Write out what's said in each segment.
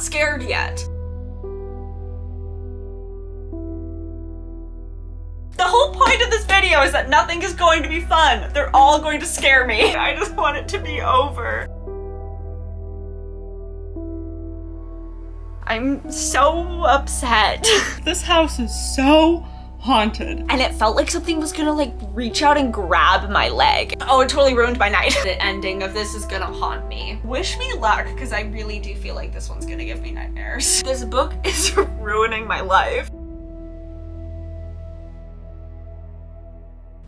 not scared yet. The whole point of this video is that nothing is going to be fun. They're all going to scare me. I just want it to be over. I'm so upset. This house is so haunted. And it felt like something was gonna like reach out and grab my leg. Oh, it totally ruined my night. The ending of this is gonna haunt me. Wish me luck, because I really do feel like this one's gonna give me nightmares. This book is ruining my life.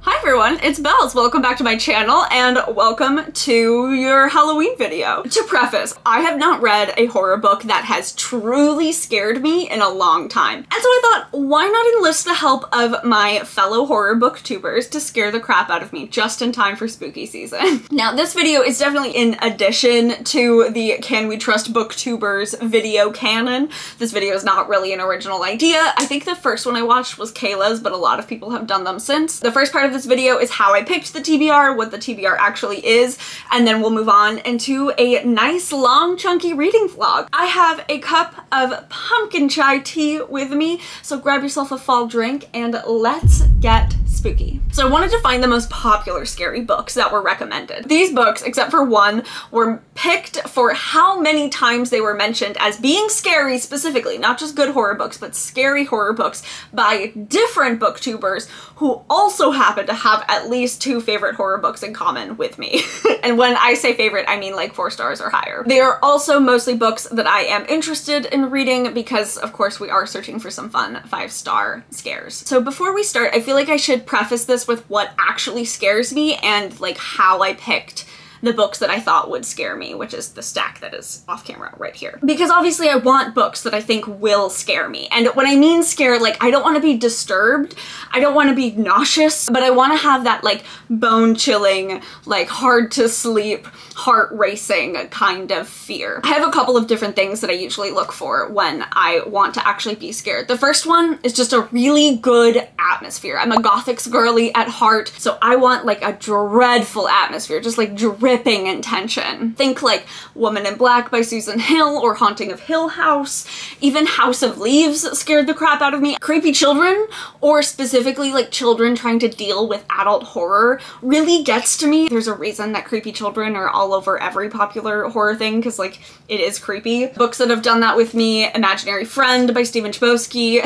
Hi everyone, it's Bells. Welcome back to my channel and welcome to your Halloween video. To preface, I have not read a horror book that has truly scared me in a long time. And so I thought, why not enlist the help of my fellow horror booktubers to scare the crap out of me just in time for spooky season. Now this video is definitely in addition to the Can We Trust Booktubers video canon. This video is not really an original idea. I think the first one I watched was Kayla's, but a lot of people have done them since. The first part of this video is how I picked the TBR, what the TBR actually is, and then we'll move on into a nice long chunky reading vlog. I have a cup of pumpkin chai tea with me, so grab yourself a fall drink and let's get spooky. So I wanted to find the most popular scary books that were recommended. These books, except for one, were picked for how many times they were mentioned as being scary specifically, not just good horror books, but scary horror books by different booktubers who also happen to have at least two favorite horror books in common with me. And when I say favorite, I mean like 4 stars or higher. They are also mostly books that I am interested in reading because of course we are searching for some fun 5-star scares. So before we start, I feel like I should preface this with what actually scares me and like how I picked the books that I thought would scare me, which is the stack that is off camera right here. Because obviously I want books that I think will scare me. And when I mean scare, like I don't want to be disturbed, I don't want to be nauseous, but I want to have that like bone chilling, like hard to sleep, heart racing kind of fear. I have a couple of different things that I usually look for when I want to actually be scared. The first one is just a really good atmosphere. I'm a gothics girly at heart, so I want like a dreadful atmosphere, just like ripping intention. Think like Woman in Black by Susan Hill or Haunting of Hill House. Even House of Leaves scared the crap out of me. Creepy children, or specifically like children trying to deal with adult horror, really gets to me. There's a reason that creepy children are all over every popular horror thing because like it is creepy. Books that have done that with me, Imaginary Friend by Stephen Chbosky,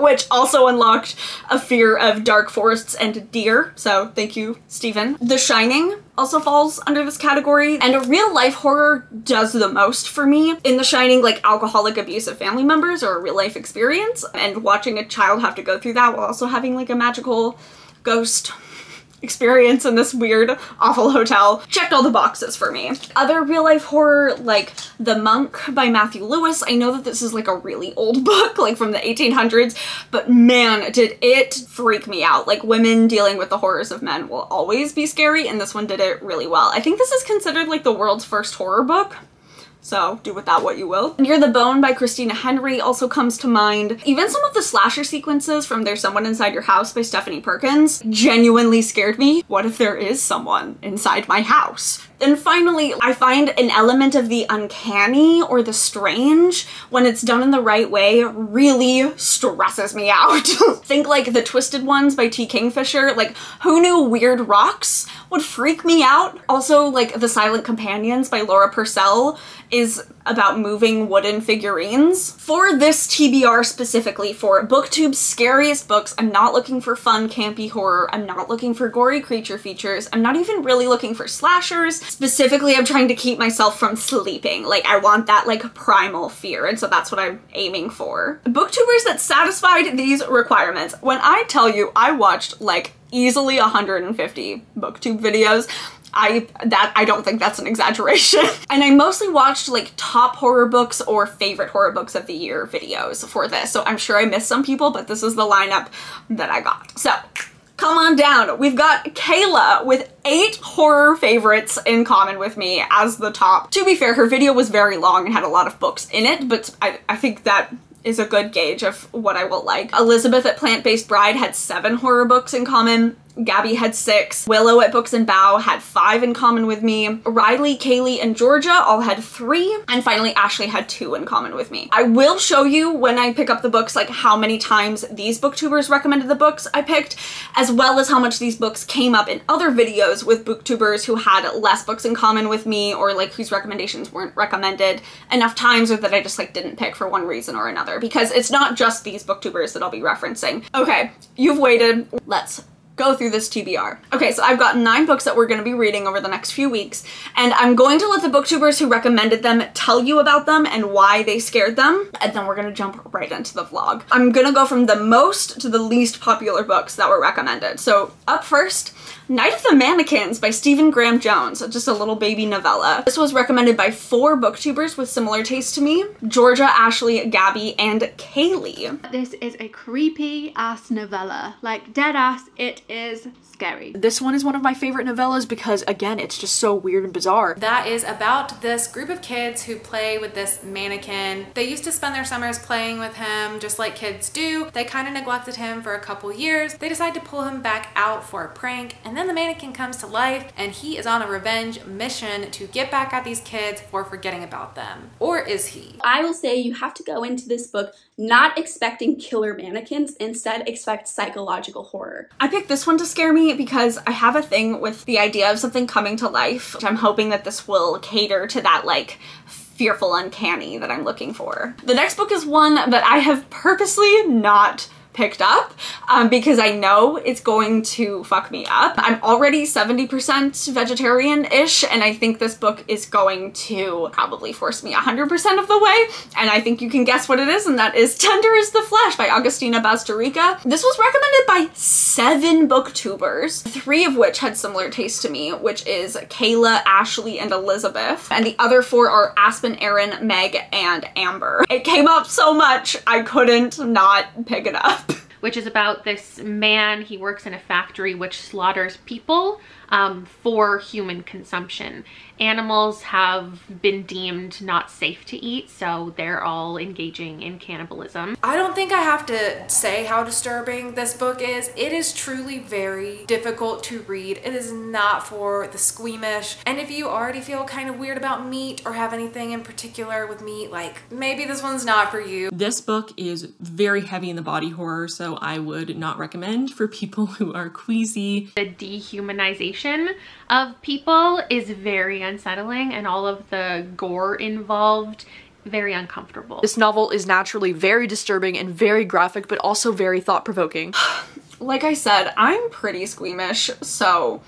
which also unlocked a fear of dark forests and deer. So thank you, Stephen. The Shining also falls under this category, and real life horror does the most for me. In The Shining, like alcoholic abusive family members are a real life experience, and watching a child have to go through that while also having like a magical ghost experience in this weird, awful hotel checked all the boxes for me. Other real life horror, like The Monk by Matthew Lewis. I know that this is like a really old book, like from the 1800s, but man, did it freak me out. Like women dealing with the horrors of men will always be scary, and this one did it really well. I think this is considered like the world's first horror book. So do with that what you will. Near the Bone by Christina Henry also comes to mind. Even some of the slasher sequences from There's Someone Inside Your House by Stephanie Perkins genuinely scared me. What if there is someone inside my house? And finally, I find an element of the uncanny or the strange, when it's done in the right way, really stresses me out. Think like The Twisted Ones by T. Kingfisher. Like, who knew weird rocks would freak me out? Also, like The Silent Companions by Laura Purcell is about moving wooden figurines. For this TBR specifically, for BookTube's scariest books, I'm not looking for fun, campy horror. I'm not looking for gory creature features. I'm not even really looking for slashers. Specifically, I'm trying to keep myself from sleeping. Like, I want that, like, primal fear, and so that's what I'm aiming for. BookTubers that satisfied these requirements. When I tell you I watched, like, easily 150 BookTube videos, I don't think that's an exaggeration. And I mostly watched like top horror books or favorite horror books of the year videos for this. So I'm sure I missed some people, but this is the lineup that I got. So come on down. We've got Kayla with 8 horror favorites in common with me as the top. To be fair, her video was very long and had a lot of books in it, but I think that is a good gauge of what I will like. Elizabeth at Plant-Based Bride had 7 horror books in common. Gabby had 6. Willow at Books and Bough had 5 in common with me. Riley, Kaylee, and Georgia all had 3. And finally, Ashley had 2 in common with me. I will show you when I pick up the books, like how many times these booktubers recommended the books I picked, as well as how much these books came up in other videos with booktubers who had less books in common with me, or like whose recommendations weren't recommended enough times, or that I just like didn't pick for one reason or another, because it's not just these booktubers that I'll be referencing. Okay, you've waited. Let's go through this TBR. Okay, so I've got 9 books that we're gonna be reading over the next few weeks, and I'm going to let the booktubers who recommended them tell you about them and why they scared them, and then we're gonna jump right into the vlog. I'm gonna go from the most to the least popular books that were recommended. So up first, Night of the Mannequins by Stephen Graham Jones, just a little baby novella. This was recommended by 4 booktubers with similar taste to me: Georgia, Ashley, Gabby, and Kaylee. This is a creepy ass novella, like dead ass, it is scary. This one is one of my favorite novellas because, again, it's just so weird and bizarre. That is about this group of kids who play with this mannequin. They used to spend their summers playing with him just like kids do. They kind of neglected him for a couple years. They decide to pull him back out for a prank, and then the mannequin comes to life and he is on a revenge mission to get back at these kids for forgetting about them. Or is he? I will say you have to go into this book not expecting killer mannequins, instead expect psychological horror. I picked this one to scare me because I have a thing with the idea of something coming to life, which I'm hoping that this will cater to that like fearful uncanny that I'm looking for. The next book is one that I have purposely not picked up because I know it's going to fuck me up. I'm already 70% vegetarian-ish, and I think this book is going to probably force me 100% of the way, and I think you can guess what it is, and that is Tender is the Flesh by Agustina Bazterrica. This was recommended by 7 booktubers, 3 of which had similar taste to me, which is Kayla, Ashley, and Elizabeth, and the other 4 are Aspen, Erin, Meg, and Amber. It came up so much I couldn't not pick it up. Which is about this man, he works in a factory which slaughters people for human consumption. Animals have been deemed not safe to eat, so they're all engaging in cannibalism. I don't think I have to say how disturbing this book is. It is truly very difficult to read. It is not for the squeamish. And if you already feel kind of weird about meat or have anything in particular with meat, like maybe this one's not for you. This book is very heavy in the body horror, so I would not recommend for people who are queasy. The dehumanization of people is very unsettling, and all of the gore involved, very uncomfortable. This novel is naturally very disturbing and very graphic, but also very thought-provoking. Like I said, I'm pretty squeamish, so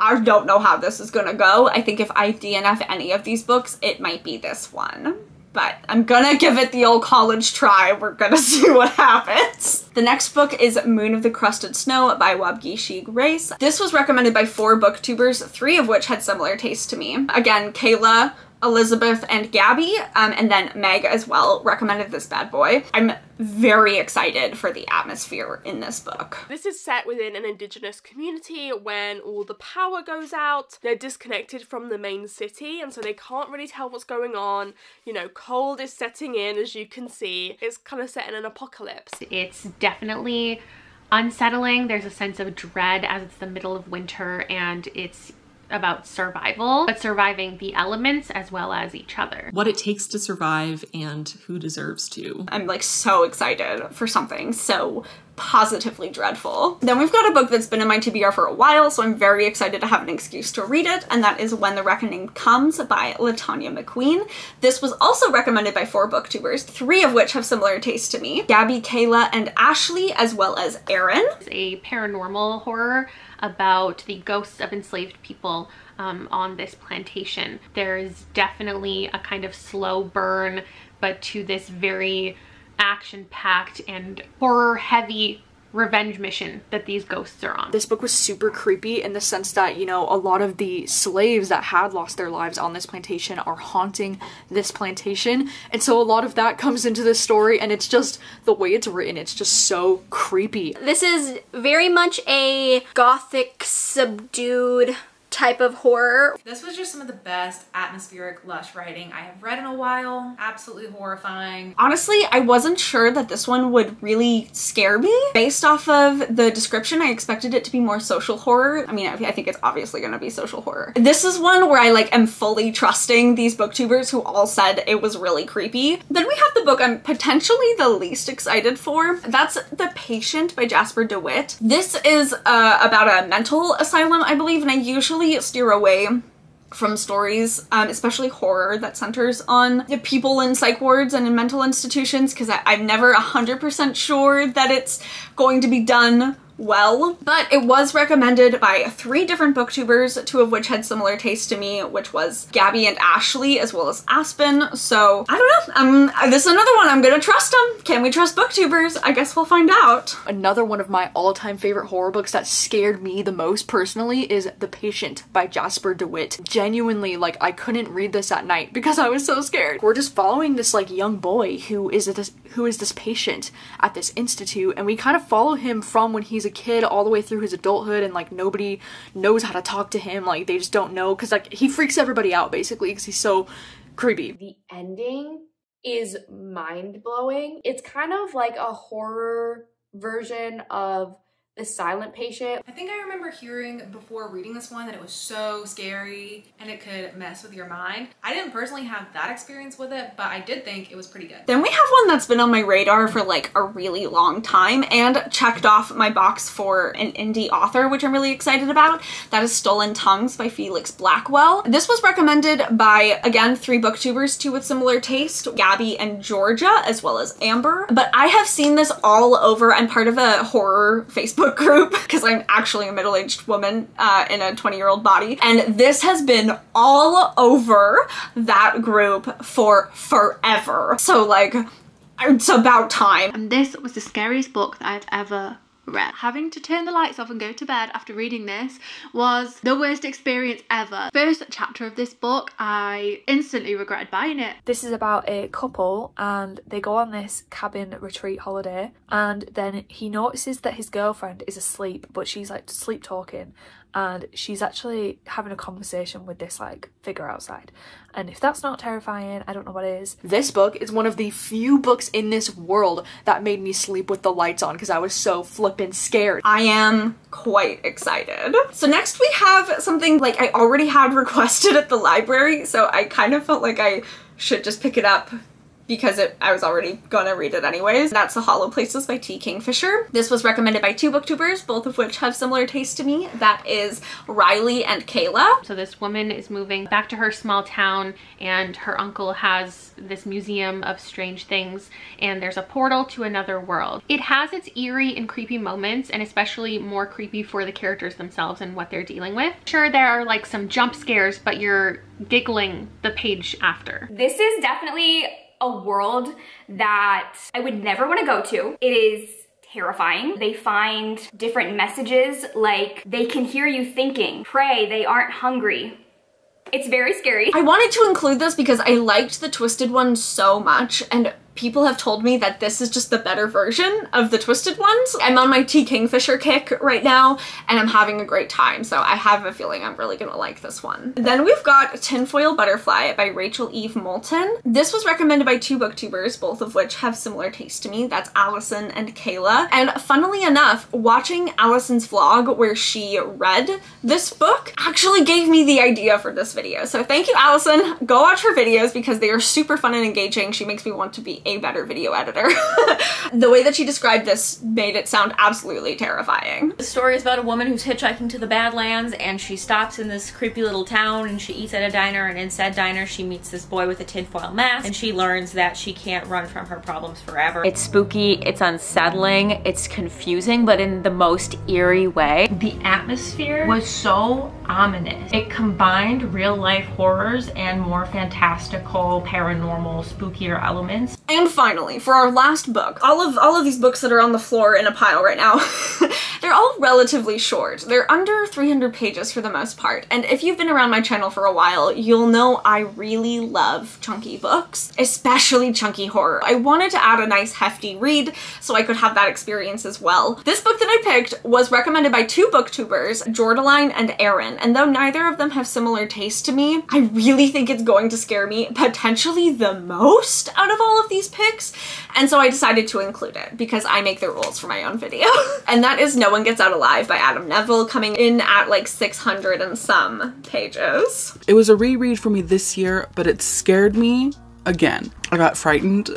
I don't know how this is gonna go. I think if I DNF any of these books, it might be this one. But I'm gonna give it the old college try. We're gonna see what happens. The next book is Moon of the Crusted Snow by Waubgeshig Rice. This was recommended by 4 booktubers, 3 of which had similar taste to me. Again, Kayla, Elizabeth, and Gabby, and then Meg as well recommended this bad boy. I'm very excited for the atmosphere in this book. This is set within an indigenous community. When all the power goes out, they're disconnected from the main city, and so they can't really tell what's going on. You know, cold is setting in, as you can see. It's kind of set in an apocalypse. It's definitely unsettling. There's a sense of dread as it's the middle of winter, and it's about survival, but surviving the elements as well as each other. What it takes to survive and who deserves to. I'm like so excited for something so positively dreadful. Then we've got a book that's been in my TBR for a while, so I'm very excited to have an excuse to read it, and that is When the Reckoning Comes by Latanya McQueen. This was also recommended by 4 booktubers, 3 of which have similar taste to me: Gabby, Kayla, and Ashley, as well as Erin. It's a paranormal horror about the ghosts of enslaved people on this plantation. There is definitely a kind of slow burn, but to this very action-packed and horror-heavy revenge mission that these ghosts are on. This book was super creepy in the sense that, you know, a lot of the slaves that had lost their lives on this plantation are haunting this plantation, and so a lot of that comes into this story, and it's just the way it's written, it's just so creepy. This is very much a gothic, subdued type of horror. This was just some of the best atmospheric, lush writing I have read in a while. Absolutely horrifying. Honestly, I wasn't sure that this one would really scare me. Based off of the description, I expected it to be more social horror. I mean, I think it's obviously gonna be social horror. This is one where I like am fully trusting these booktubers who all said it was really creepy. Then we have the book I'm potentially the least excited for. That's The Patient by Jasper DeWitt. This is about a mental asylum, I believe, and I usually steer away from stories, especially horror, that centers on people in psych wards and in mental institutions, because I'm never 100% sure that it's going to be done well. But it was recommended by 3 different booktubers, 2 of which had similar taste to me, which was Gabby and Ashley, as well as Aspen. So I don't know, this is another one I'm gonna trust them. Can we trust booktubers? I guess we'll find out. Another one of my all-time favorite horror books that scared me the most personally is The Patient by Jasper DeWitt. Genuinely, like, I couldn't read this at night because I was so scared. We're just following this like young boy who is this patient at this institute, and we kind of follow him from when he's a kid all the way through his adulthood, and like nobody knows how to talk to him, like they just don't know, because like he freaks everybody out basically because he's so creepy. The ending is mind-blowing. It's kind of like a horror version of The Silent Patient. I think I remember hearing before reading this one that it was so scary and it could mess with your mind. I didn't personally have that experience with it, but I did think it was pretty good. Then we have one that's been on my radar for like a really long time and checked off my box for an indie author, which I'm really excited about. That is Stolen Tongues by Felix Blackwell. This was recommended by, again, 3 booktubers, 2 with similar taste, Gabby and Georgia, as well as Amber. But I have seen this all over. I'm part of a horror Facebook group because I'm actually a middle-aged woman in a 20-year-old body, and this has been all over that group for forever, so like it's about time. And this was the scariest book that I've ever read. Having to turn the lights off and go to bed after reading this was the worst experience ever. First chapter of this book, I instantly regretted buying it. This is about a couple and they go on this cabin retreat holiday, and then he notices that his girlfriend is asleep, but she's like sleep talking, and she's actually having a conversation with this like figure outside. And if that's not terrifying, I don't know what is. This book is one of the few books in this world that made me sleep with the lights on because I was so flippin' scared. I am quite excited. So next we have something like I already had requested at the library, so I kind of felt like I should just pick it up because I was already gonna read it anyways. That's The Hollow Places by T. Kingfisher. This was recommended by 2 booktubers, both of which have similar taste to me. That is Riley and Kayla. So this woman is moving back to her small town, and her uncle has this museum of strange things, and there's a portal to another world. It has its eerie and creepy moments, and especially more creepy for the characters themselves and what they're dealing with. Sure, there are like some jump scares, but you're giggling the page after. This is definitely a world that I would never want to go to. It is terrifying. They find different messages, like they can hear you thinking, pray they aren't hungry. It's very scary. I wanted to include this because I liked The Twisted Ones so much, and people have told me that this is just the better version of The Twisted Ones. I'm on my T. Kingfisher kick right now, and I'm having a great time, so I have a feeling I'm really gonna like this one. Then we've got Tinfoil Butterfly by Rachel Eve Moulton. This was recommended by 2 booktubers, both of which have similar taste to me. That's Allison and Kayla. And funnily enough, watching Allison's vlog where she read this book actually gave me the idea for this video. So thank you, Allison. Go watch her videos because they are super fun and engaging. She makes me want to be a better video editor. The way that she described this made it sound absolutely terrifying. The story is about a woman who's hitchhiking to the Badlands, and she stops in this creepy little town and she eats at a diner, and in said diner she meets this boy with a tinfoil mask, and she learns that she can't run from her problems forever. It's spooky, it's unsettling, it's confusing, but in the most eerie way. The atmosphere was so ominous. It combined real life horrors and more fantastical, paranormal, spookier elements. And And finally, for our last book, all of these books that are on the floor in a pile right now, they're all relatively short. They're under 300 pages for the most part, and if you've been around my channel for a while, you'll know I really love chunky books, especially chunky horror. I wanted to add a nice hefty read so I could have that experience as well. This book that I picked was recommended by two booktubers, Jordaline and Erin, and though neither of them have similar tastes to me, I really think it's going to scare me potentially the most out of all of these picks, and so I decided to include it because I make the rules for my own video. And that is No One Gets Out Alive by Adam Neville, coming in at like 600 and some pages. It was a reread for me this year, but it scared me again. I got frightened.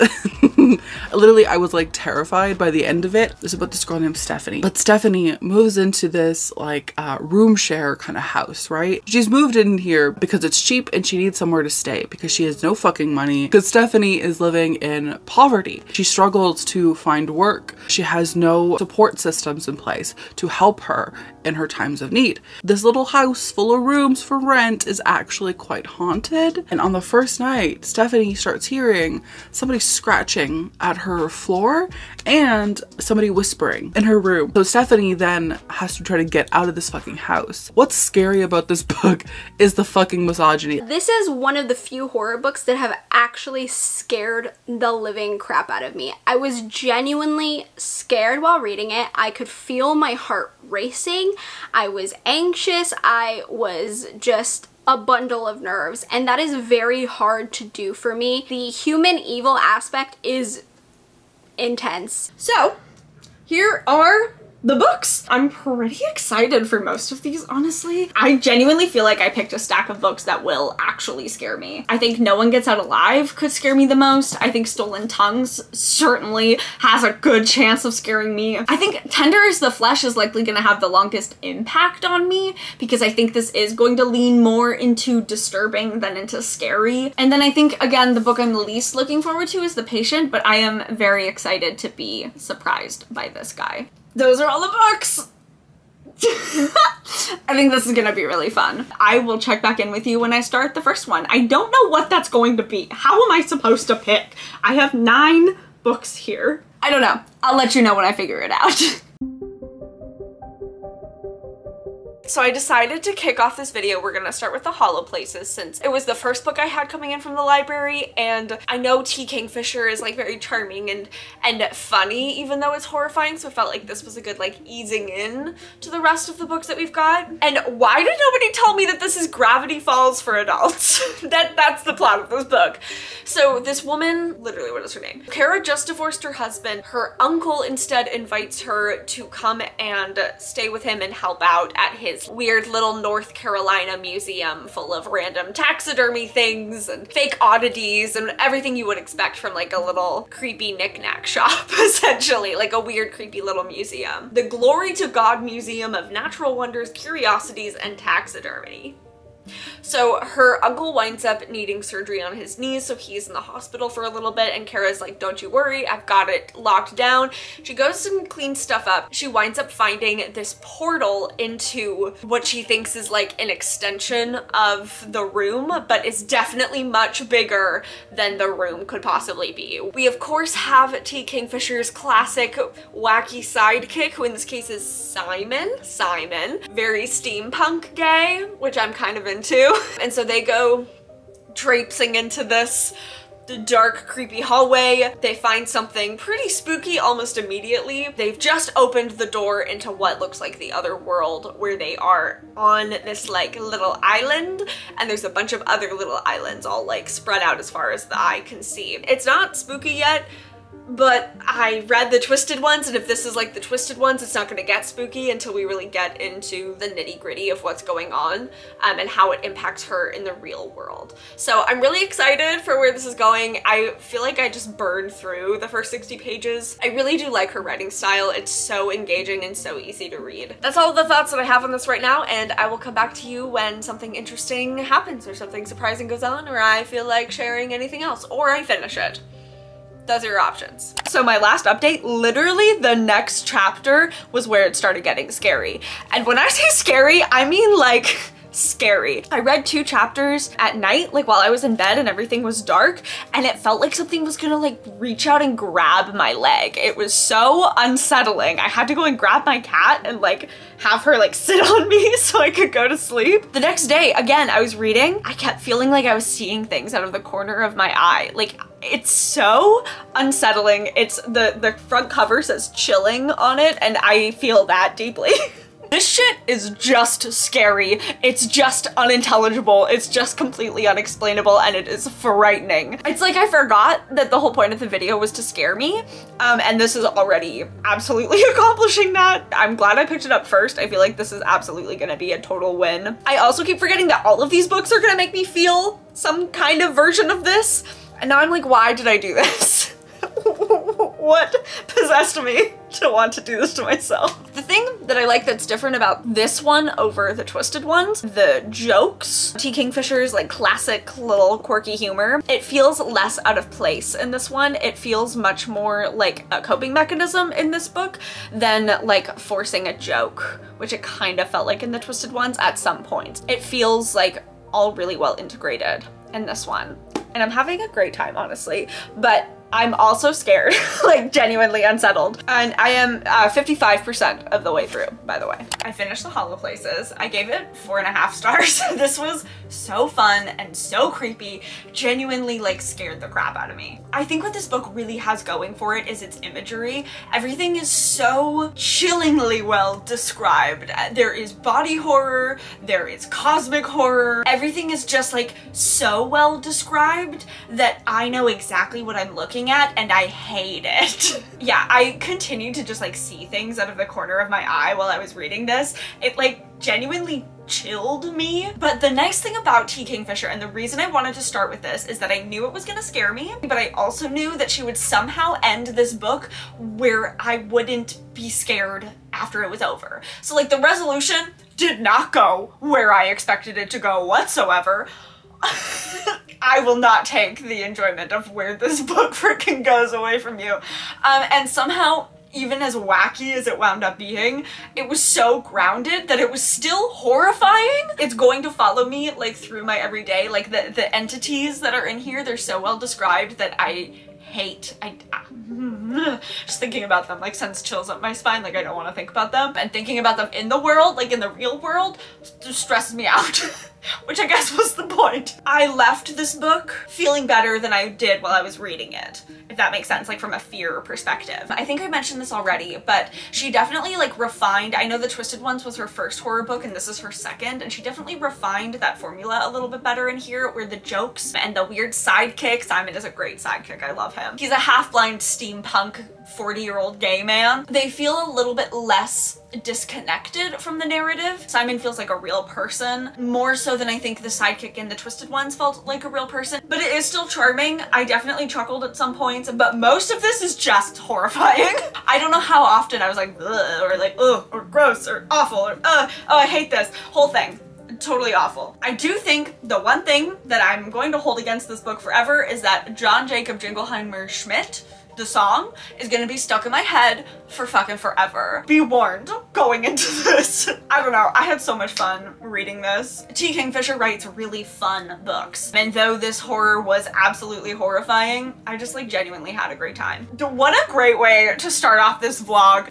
Literally, I was like terrified by the end of it. It's about this girl named Stephanie. But Stephanie moves into this like room share kind of house, right? She's moved in here because it's cheap and she needs somewhere to stay because she has no fucking money, because Stephanie is living in poverty. She struggles to find work. She has no support systems in place to help her in her times of need. This little house full of rooms for rent is actually quite haunted. And on the first night, Stephanie starts hearing somebody scratching at her floor and somebody whispering in her room. So Stephanie then has to try to get out of this fucking house. What's scary about this book is the fucking misogyny. This is one of the few horror books that have actually scared the living crap out of me. I was genuinely scared while reading it. I could feel my heart racing. I was anxious. I was just a bundle of nerves, and that is very hard to do for me. The human evil aspect is intense. So here are the books. I'm pretty excited for most of these, honestly. I genuinely feel like I picked a stack of books that will actually scare me. I think No One Gets Out Alive could scare me the most. I think Stolen Tongues certainly has a good chance of scaring me. I think Tender is the Flesh is likely gonna have the longest impact on me because I think this is going to lean more into disturbing than into scary. And then I think, again, the book I'm least looking forward to is The Patient, but I am very excited to be surprised by this guy. Those are all the books. I think this is gonna be really fun. I will check back in with you when I start the first one. I don't know what that's going to be. How am I supposed to pick? I have 9 books here. I don't know. I'll let you know when I figure it out. So I decided to kick off this video. We're gonna start with The Hollow Places since it was the first book I had coming in from the library, and I know T. Kingfisher is like very charming and funny even though it's horrifying, so it felt like this was a good like easing in to the rest of the books that we've got. And why did nobody tell me that this is Gravity Falls for adults? That's the plot of this book. So this woman, literally what is her name? Kara just divorced her husband. Her uncle instead invites her to come and stay with him and help out at his weird little North Carolina museum full of random taxidermy things and fake oddities and everything you would expect from like a little creepy knickknack shop, essentially, like a weird creepy little museum. The Glory to God Museum of Natural Wonders, Curiosities, and Taxidermy. So her uncle winds up needing surgery on his knees, so he's in the hospital for a little bit, and Kara's like, don't you worry, I've got it locked down. She goes and cleans stuff up. She winds up finding this portal into what she thinks is like an extension of the room, but it's definitely much bigger than the room could possibly be. We of course have T. Kingfisher's classic wacky sidekick, who in this case is Simon. Simon, very steampunk gay, which I'm kind of into. And so they go traipsing into this dark, creepy hallway. They find something pretty spooky almost immediately. They've just opened the door into what looks like the other world, where they are on this like little island, and there's a bunch of other little islands all like spread out as far as the eye can see. It's not spooky yet, but I read The Twisted Ones, and if this is like The Twisted Ones, it's not gonna get spooky until we really get into the nitty-gritty of what's going on and how it impacts her in the real world. So I'm really excited for where this is going. I feel like I just burned through the first 60 pages. I really do like her writing style. It's so engaging and so easy to read. That's all the thoughts that I have on this right now, and I will come back to you when something interesting happens or something surprising goes on, or I feel like sharing anything else, or I finish it. Those are your options. So my last update, literally the next chapter was where it started getting scary. And when I say scary, I mean like scary. I read 2 chapters at night, like while I was in bed and everything was dark, and it felt like something was gonna like reach out and grab my leg. It was so unsettling. I had to go and grab my cat and like have her like sit on me so I could go to sleep. The next day, again, I was reading. I kept feeling like I was seeing things out of the corner of my eye. Like, it's so unsettling. It's the front cover says chilling on it, and I feel that deeply. This shit is just scary. It's just unintelligible. It's just completely unexplainable, and it is frightening. It's like I forgot that the whole point of the video was to scare me, and this is already absolutely accomplishing that. I'm glad I picked it up first. I feel like this is absolutely gonna be a total win. I also keep forgetting that all of these books are gonna make me feel some kind of version of this, and now I'm like, why did I do this? What possessed me to want to do this to myself? The thing that I like that's different about this one over The Twisted Ones, the jokes, T. Kingfisher's like classic little quirky humor, it feels less out of place in this one. It feels much more like a coping mechanism in this book than like forcing a joke, which it kind of felt like in The Twisted Ones at some point. It feels like all really well integrated in this one. And I'm having a great time, honestly, but I'm also scared, like genuinely unsettled. And I am 55% of the way through, by the way. I finished The Hollow Places. I gave it 4.5 stars. This was so fun and so creepy, genuinely like scared the crap out of me. I think what this book really has going for it is its imagery. Everything is so chillingly well described. There is body horror, there is cosmic horror. Everything is just like so well described that I know exactly what I'm looking at, and I hate it. Yeah, I continued to just like see things out of the corner of my eye while I was reading this. It like genuinely chilled me. But the nice thing about T. Kingfisher, and the reason I wanted to start with this, is that I knew it was gonna scare me, but I also knew that she would somehow end this book where I wouldn't be scared after it was over. So like the resolution did not go where I expected it to go whatsoever. I will not take the enjoyment of where this book freaking goes away from you. And somehow, even as wacky as it wound up being, it was so grounded that it was still horrifying. It's going to follow me like through my everyday, like the entities that are in here, they're so well described that I hate. Just thinking about them like sends chills up my spine. Like I don't want to think about them, and thinking about them in the world, like in the real world, just stresses me out, which I guess was the point. I left this book feeling better than I did while I was reading it, if that makes sense, like from a fear perspective. I think I mentioned this already, but she definitely like refined, I know The Twisted Ones was her first horror book and this is her second, and she definitely refined that formula a little bit better in here, where the jokes and the weird sidekick, Simon is a great sidekick, I love him. He's a half-blind steampunk 40-year-old gay man. They feel a little bit less disconnected from the narrative. Simon feels like a real person, more so than I think the sidekick in The Twisted Ones felt like a real person, but it is still charming. I definitely chuckled at some points, but most of this is just horrifying. I don't know how often I was like, ugh, or like, ugh, or gross, or awful, or ugh, oh, I hate this whole thing. Totally awful. I do think the one thing that I'm going to hold against this book forever is that John Jacob Jingleheimer Schmidt, the song, is gonna be stuck in my head for fucking forever. Be warned going into this. I don't know, I had so much fun reading this. T. Kingfisher writes really fun books, and though this horror was absolutely horrifying, I just like genuinely had a great time. What a great way to start off this vlog.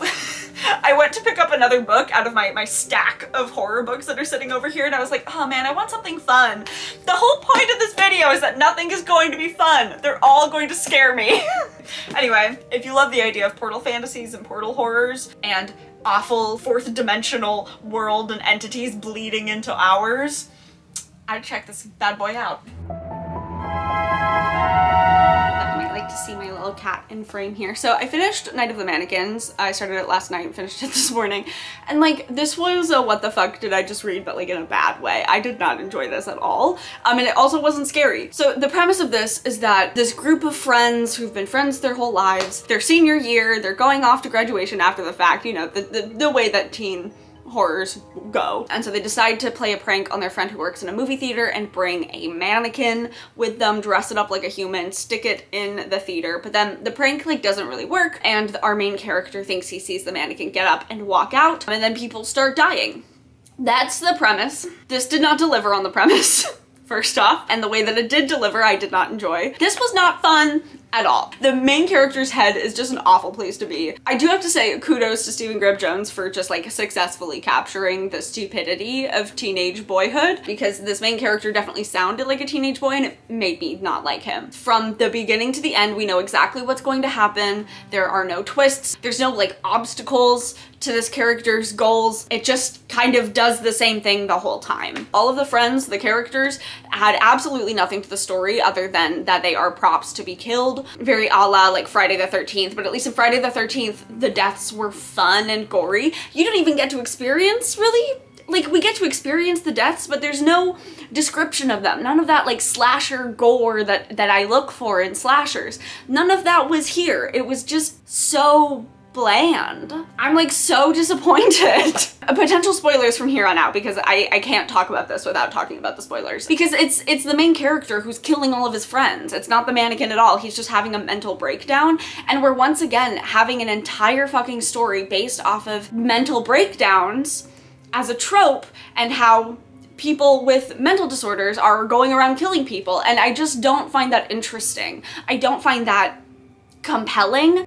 I went to pick up another book out of my stack of horror books that are sitting over here, and I was like, oh man, I want something fun. The whole point of this video is that nothing is going to be fun. They're all going to scare me. Anyway, if you love the idea of portal fantasies and portal horrors and awful fourth dimensional world and entities bleeding into ours, I'd check this bad boy out. To see my little cat in frame here. So I finished Night of the Mannequins. I started it last night and finished it this morning. And like, this was a what the fuck did I just read, but like in a bad way. I did not enjoy this at all. And it also wasn't scary. So the premise of this is that this group of friends who've been friends their whole lives, their senior year, they're going off to graduation after the fact, you know, the way that teen horrors go. And so they decide to play a prank on their friend who works in a movie theater and bring a mannequin with them, dress it up like a human, stick it in the theater. But then the prank like doesn't really work, and our main character thinks he sees the mannequin get up and walk out, and then people start dying. That's the premise. This did not deliver on the premise, first off, and the way that it did deliver, I did not enjoy. This was not fun at all. The main character's head is just an awful place to be. I do have to say kudos to Stephen Graham Jones for just like successfully capturing the stupidity of teenage boyhood, because this main character definitely sounded like a teenage boy and it made me not like him. From the beginning to the end, we know exactly what's going to happen. There are no twists. There's no like obstacles to this character's goals. It just kind of does the same thing the whole time. All of the friends, the characters, had absolutely nothing to the story other than that they are props to be killed. Very a la like Friday the 13th, but at least in Friday the 13th, the deaths were fun and gory. You don't even get to experience, really? Like, we get to experience the deaths, but there's no description of them. None of that like slasher gore that I look for in slashers. None of that was here. It was just so bland. I'm like so disappointed. Potential spoilers from here on out, because I can't talk about this without talking about the spoilers, because it's the main character who's killing all of his friends. It's not the mannequin at all. He's just having a mental breakdown, and we're once again having an entire fucking story based off of mental breakdowns as a trope and how people with mental disorders are going around killing people, and I just don't find that interesting. I don't find that compelling.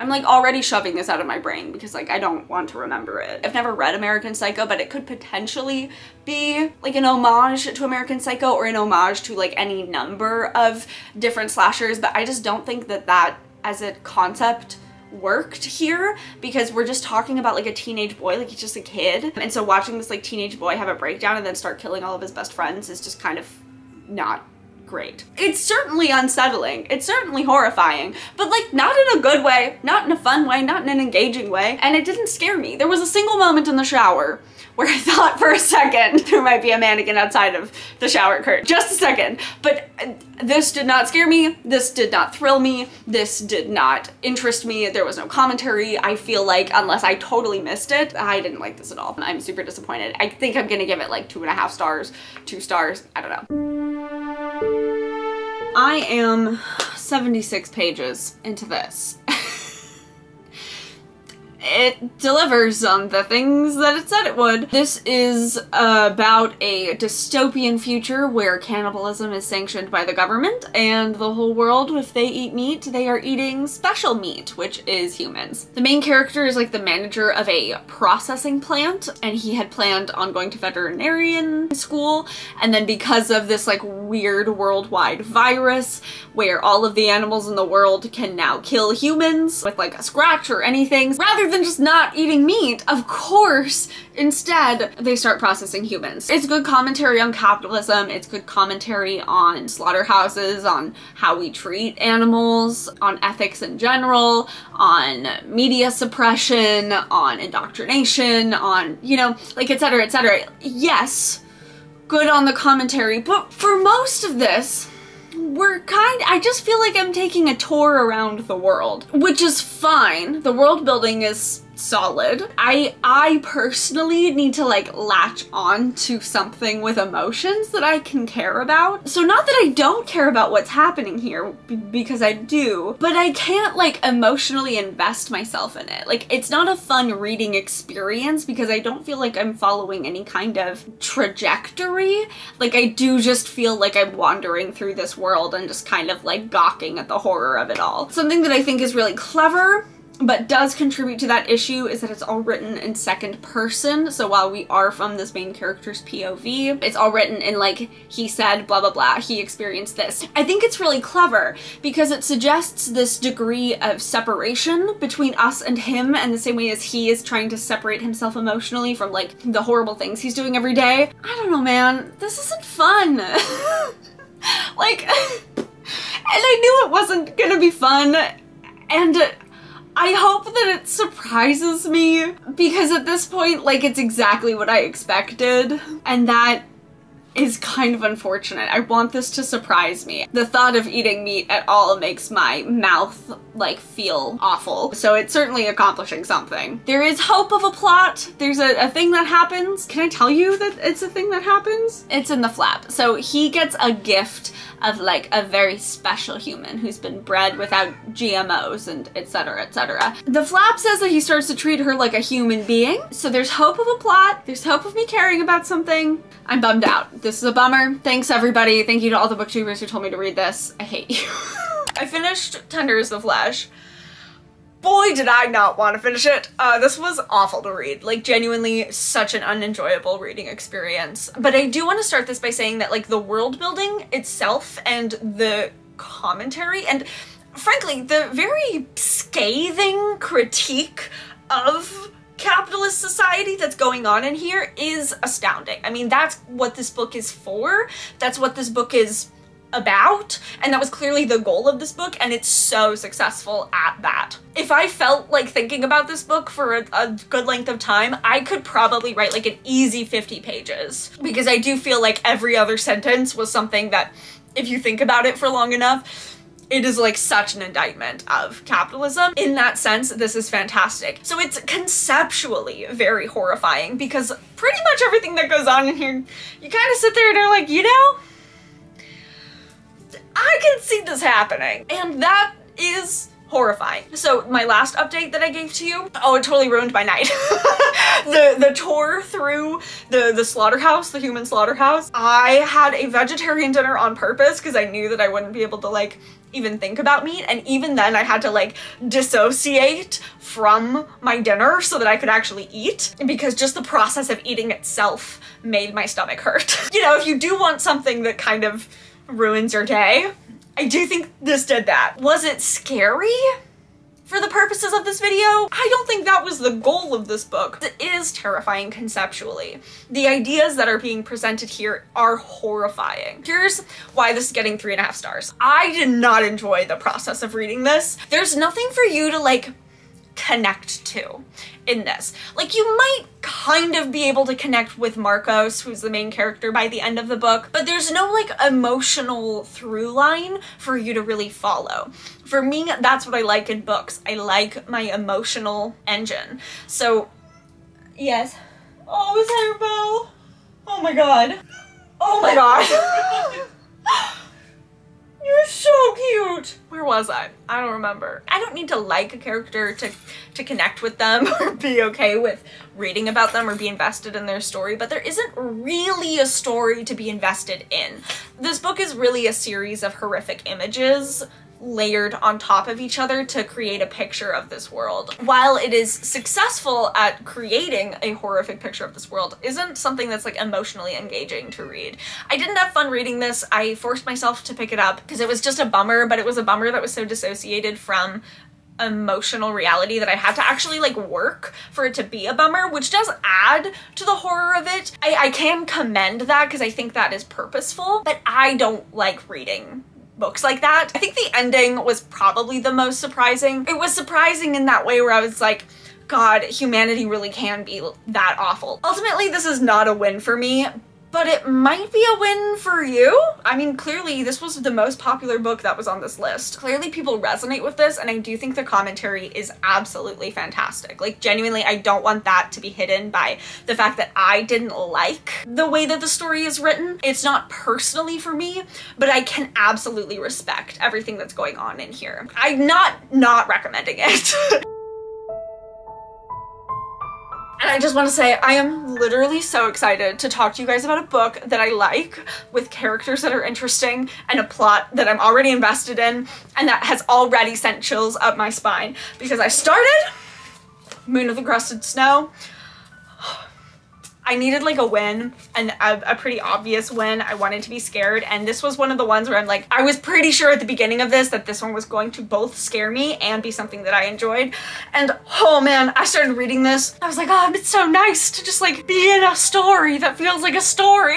I'm like already shoving this out of my brain because like I don't want to remember it. I've never read American Psycho, but it could potentially be like an homage to American Psycho or an homage to like any number of different slashers, but I just don't think that as a concept worked here, because we're just talking about like a teenage boy, like he's just a kid. And so watching this like teenage boy have a breakdown and then start killing all of his best friends is just kind of not great. It's certainly unsettling. It's certainly horrifying, but like not in a good way, not in a fun way, not in an engaging way. And it didn't scare me. There was a single moment in the shower where I thought for a second there might be a mannequin outside of the shower curtain. Just a second. But this did not scare me. This did not thrill me. This did not interest me. There was no commentary. I feel like, unless I totally missed it, I didn't like this at all. I'm super disappointed. I think I'm gonna give it like 2.5 stars, 2 stars. I don't know. I am 76 pages into this. It delivers on the things that it said it would. This is about a dystopian future where cannibalism is sanctioned by the government, and the whole world, if they eat meat, they are eating special meat, which is humans. The main character is like the manager of a processing plant, and he had planned on going to veterinarian school, and then because of this like weird worldwide virus where all of the animals in the world can now kill humans with like a scratch or anything, rather than just not eating meat, of course, instead they start processing humans. It's good commentary on capitalism, it's good commentary on slaughterhouses, on how we treat animals, on ethics in general, on media suppression, on indoctrination, on, you know, like etc, etc. Yes, good on the commentary, but for most of this, I just feel like I'm taking a tour around the world, which is fine. The world building is solid. I personally need to like latch on to something with emotions that I can care about. So not that I don't care about what's happening here, because I do, but I can't like emotionally invest myself in it. Like, it's not a fun reading experience because I don't feel like I'm following any kind of trajectory. Like, I do just feel like I'm wandering through this world and just kind of like gawking at the horror of it all. Something that I think is really clever but does contribute to that issue is that it's all written in second person. So while we are from this main character's POV, it's all written in like, he said blah blah blah, he experienced this. I think it's really clever because it suggests this degree of separation between us and him, and the same way as he is trying to separate himself emotionally from like the horrible things he's doing every day. I don't know, man, this isn't fun. Like, and I knew it wasn't gonna be fun, and I hope that it surprises me, because at this point, like, it's exactly what I expected, and that is kind of unfortunate. I want this to surprise me. The thought of eating meat at all makes my mouth like feel awful, so it's certainly accomplishing something. There is hope of a plot. There's a thing that happens. Can I tell you that it's a thing that happens? It's in the flap. So he gets a gift of like a very special human who's been bred without GMOs and etc, etc. The flap says that he starts to treat her like a human being. So there's hope of a plot. There's hope of me caring about something. I'm bummed out. This is a bummer. Thanks everybody. Thank you to all the booktubers who told me to read this. I hate you. I finished Tender is the Flesh. Boy, did I not want to finish it. This was awful to read, like genuinely such an unenjoyable reading experience. But I do want to start this by saying that like the world building itself and the commentary and frankly, the very scathing critique of capitalist society that's going on in here is astounding. I mean, that's what this book is for. That's what this book is about, and that was clearly the goal of this book, and it's so successful at that. If I felt like thinking about this book for a good length of time, I could probably write like an easy 50 pages, because I do feel like every other sentence was something that, if you think about it for long enough, it is like such an indictment of capitalism. In that sense, this is fantastic. So it's conceptually very horrifying, because pretty much everything that goes on in here, you kind of sit there and are like, you know, I can see this happening. And that is horrifying. So my last update that I gave to you, oh, it totally ruined my night. The tour through the slaughterhouse, the human slaughterhouse. I had a vegetarian dinner on purpose because I knew that I wouldn't be able to like even think about meat. And even then I had to like dissociate from my dinner so that I could actually eat, because just the process of eating itself made my stomach hurt. You know, if you do want something that kind of ruins your day, I do think this did that. Was it scary for the purposes of this video? I don't think that was the goal of this book. It is terrifying conceptually. The ideas that are being presented here are horrifying. Here's why this is getting 3.5 stars. I did not enjoy the process of reading this. There's nothing for you to like connect to in this. Like, you might kind of be able to connect with Marcos, who's the main character, by the end of the book, but there's no like emotional through line for you to really follow. For me, that's what I like in books. I like my emotional engine. So yes. Oh, is that your bell? Oh my god. Oh my god. You're so cute. Where was I? I don't remember. I don't need to like a character to connect with them or be okay with reading about them or be invested in their story, but there isn't really a story to be invested in. This book is really a series of horrific images layered on top of each other to create a picture of this world. While it is successful at creating a horrific picture of this world, isn't something that's like emotionally engaging to read. I didn't have fun reading this. I forced myself to pick it up because it was just a bummer, but it was a bummer that was so dissociated from emotional reality that I had to actually like work for it to be a bummer, which does add to the horror of it. I can commend that because I think that is purposeful, but I don't like reading books like that. I think the ending was probably the most surprising. It was surprising in that way where I was like, God, humanity really can be that awful. Ultimately, this is not a win for me, but it might be a win for you. I mean, clearly this was the most popular book that was on this list. Clearly people resonate with this, and I do think the commentary is absolutely fantastic. Like, genuinely, I don't want that to be hidden by the fact that I didn't like the way that the story is written. It's not personally for me, but I can absolutely respect everything that's going on in here. I'm not recommending it. And I just want to say, I am literally so excited to talk to you guys about a book that I like, with characters that are interesting and a plot that I'm already invested in and that has already sent chills up my spine, because I started Moon of the Crusted Snow. I needed like a win, and a pretty obvious win. I wanted to be scared, and this was one of the ones where I'm like, I was pretty sure at the beginning of this that this one was going to both scare me and be something that I enjoyed. And oh man, I started reading this. I was like, oh, it's so nice to just like be in a story that feels like a story.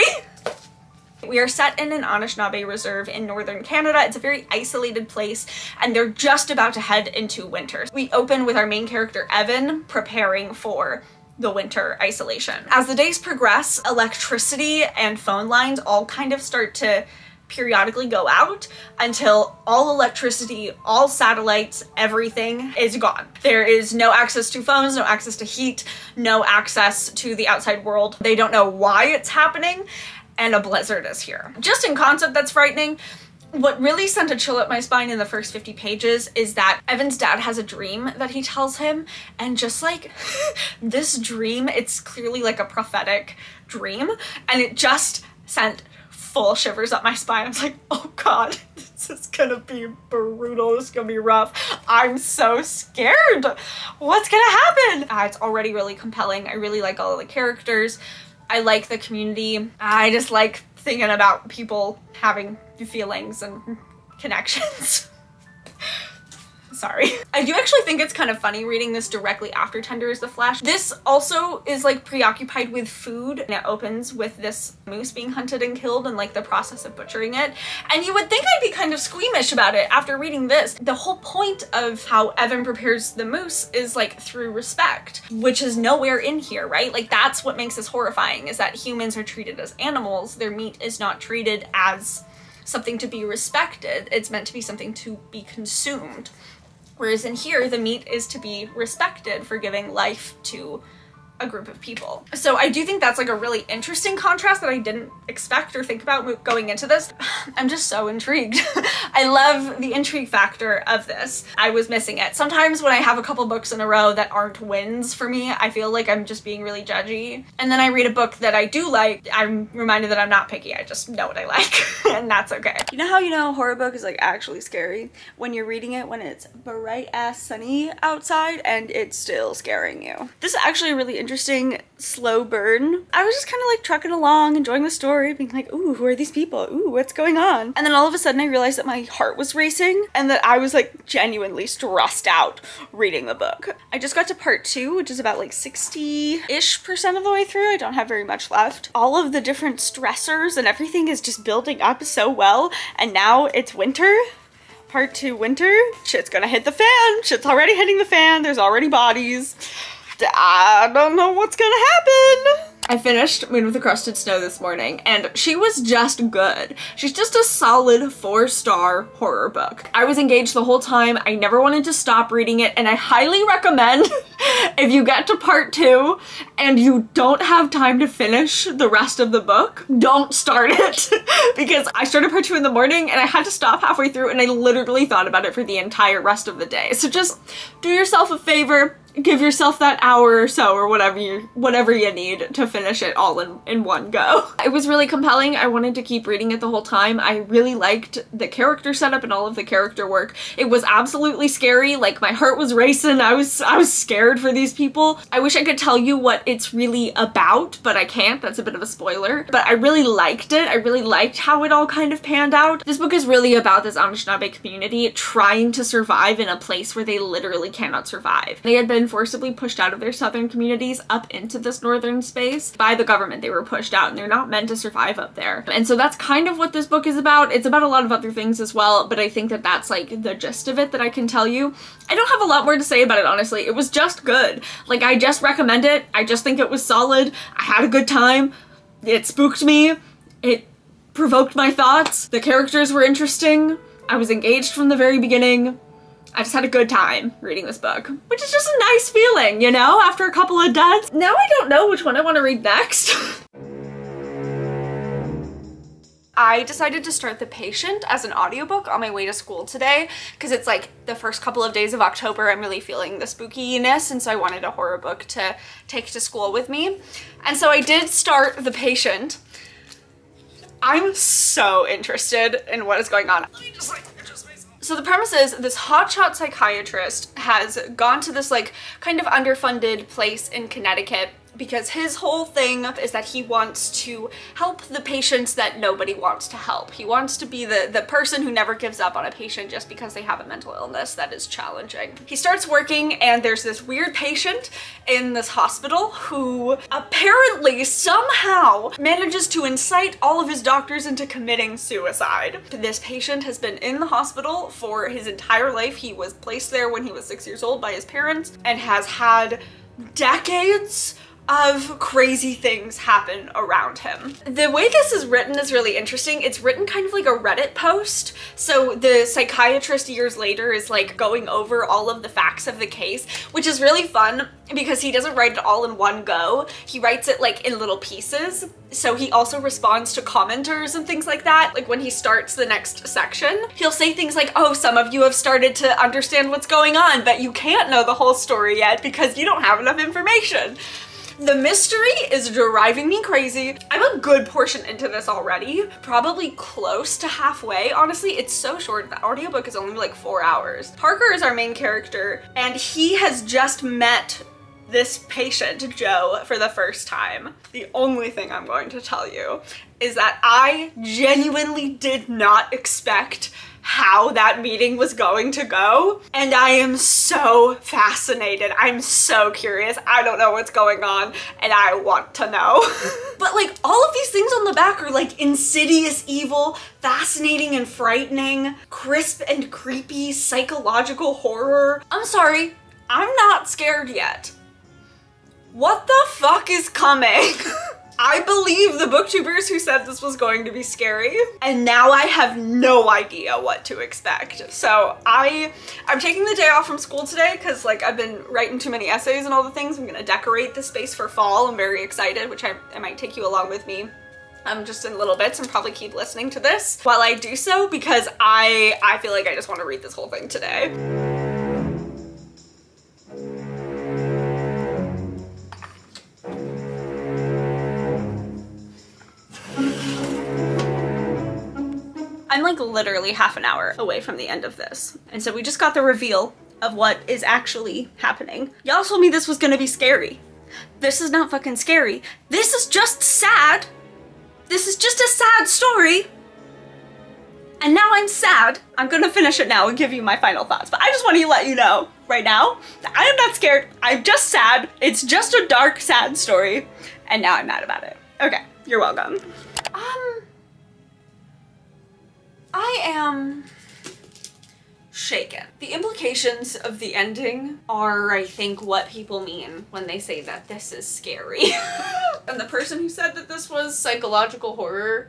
We are set in an Anishinaabe reserve in northern Canada. It's a very isolated place, and they're just about to head into winter. We open with our main character, Evan, preparing for the winter isolation. As the days progress, electricity and phone lines all kind of start to periodically go out until all electricity, all satellites, everything is gone. There is no access to phones, no access to heat, no access to the outside world. They don't know why it's happening, and a blizzard is here. Just in concept, that's frightening. What really sent a chill up my spine in the first 50 pages is that Evan's dad has a dream that he tells him, and just like this dream, it's clearly like a prophetic dream, and it just sent full shivers up my spine. I was like, oh god, this is gonna be brutal, it's gonna be rough, I'm so scared, what's gonna happen? It's already really compelling. I really like all of the characters, I like the community, I just like thinking about people having feelings and connections. Sorry. I do actually think it's kind of funny reading this directly after Tender is the Flesh. This also is like preoccupied with food, and it opens with this moose being hunted and killed and like the process of butchering it. And you would think I'd be kind of squeamish about it after reading this. The whole point of how Evan prepares the moose is like through respect, which is nowhere in here, right? Like that's what makes this horrifying, is that humans are treated as animals. Their meat is not treated as something to be respected. It's meant to be something to be consumed. Whereas in here, the meat is to be respected for giving life to a group of people. So I do think that's like a really interesting contrast that I didn't expect or think about going into this. I'm just so intrigued. I love the intrigue factor of this. I was missing it. Sometimes when I have a couple books in a row that aren't wins for me, I feel like I'm just being really judgy. And then I read a book that I do like, I'm reminded that I'm not picky. I just know what I like and that's okay. You know how you know a horror book is like actually scary? When you're reading it when it's bright ass sunny outside and it's still scaring you. This is actually really interesting slow burn. I was just kind of like trucking along, enjoying the story, being like, ooh, who are these people? Ooh, what's going on? And then all of a sudden I realized that my heart was racing and that I was like genuinely stressed out reading the book. I just got to part 2, which is about like 60-ish% of the way through. I don't have very much left. All of the different stressors and everything is just building up so well. And now it's winter. Part 2 winter. Shit's gonna hit the fan. Shit's already hitting the fan. There's already bodies. I don't know what's gonna happen. I finished Moon of the Crusted Snow this morning and she was just good. She's just a solid 4-star horror book. I was engaged the whole time. I never wanted to stop reading it, and I highly recommend if you get to part 2 and you don't have time to finish the rest of the book, don't start it. Because I started part 2 in the morning and I had to stop halfway through and I literally thought about it for the entire rest of the day. So just do yourself a favor. Give yourself that hour or so or whatever you need to finish it all in one go. It was really compelling. I wanted to keep reading it the whole time. I really liked the character setup and all of the character work. It was absolutely scary. Like my heart was racing. I was scared for these people. I wish I could tell you what it's really about, but I can't. That's a bit of a spoiler. But I really liked it. I really liked how it all kind of panned out. This book is really about this Anishinaabe community trying to survive in a place where they literally cannot survive. They had been forcibly pushed out of their southern communities up into this northern space by the government. They were pushed out and they're not meant to survive up there. And so that's kind of what this book is about. It's about a lot of other things as well, but I think that that's like the gist of it that I can tell you. I don't have a lot more to say about it, honestly. It was just good. Like I just recommend it. I just think it was solid. I had a good time. It spooked me. It provoked my thoughts. The characters were interesting. I was engaged from the very beginning. I just had a good time reading this book, which is just a nice feeling, you know, after a couple of duds. Now I don't know which one I want to read next. I decided to start The Patient as an audiobook on my way to school today because it's like the first couple of days of October, I'm really feeling the spookiness, and so I wanted a horror book to take to school with me. And so I did start The Patient. I'm so interested in what is going on. Let me just like... So the premise is this hotshot psychiatrist has gone to this like kind of underfunded place in Connecticut because his whole thing is that he wants to help the patients that nobody wants to help. He wants to be the person who never gives up on a patient just because they have a mental illness that is challenging. He starts working and there's this weird patient in this hospital who apparently somehow manages to incite all of his doctors into committing suicide. This patient has been in the hospital for his entire life. He was placed there when he was 6 years old by his parents and has had decades of crazy things happen around him. The way this is written is really interesting. It's written kind of like a Reddit post. So the psychiatrist years later is like going over all of the facts of the case, which is really fun because he doesn't write it all in one go. He writes it like in little pieces. So he also responds to commenters and things like that. Like when he starts the next section, he'll say things like, oh, some of you have started to understand what's going on, but you can't know the whole story yet because you don't have enough information. The mystery is driving me crazy. I'm a good portion into this already, probably close to halfway. Honestly, it's so short. The audiobook is only like 4 hours. Parker is our main character, and he has just met this patient, Joe, for the first time. The only thing I'm going to tell you is that I genuinely did not expect how that meeting was going to go, and I am so fascinated. I'm so curious. I don't know what's going on, and I want to know. But like all of these things on the back are like insidious evil, fascinating and frightening, crisp and creepy, psychological horror. I'm sorry, I'm not scared yet. What the fuck is coming? I believe the booktubers who said this was going to be scary, and now I have no idea what to expect. So I'm taking the day off from school today because like I've been writing too many essays and all the things. I'm gonna decorate the space for fall. I'm very excited, which I might take you along with me just in little bits, and probably keep listening to this while I do so because I feel like I just want to read this whole thing today. I'm like literally half an hour away from the end of this. And so we just got the reveal of what is actually happening. Y'all told me this was gonna be scary. This is not fucking scary. This is just sad. This is just a sad story. And now I'm sad. I'm gonna finish it now and give you my final thoughts. But I just wanna let you know right now that I am not scared. I'm just sad. It's just a dark, sad story. And now I'm mad about it. Okay, you're welcome. I am shaken. The implications of the ending are, I think, what people mean when they say that this is scary. And the person who said that this was psychological horror,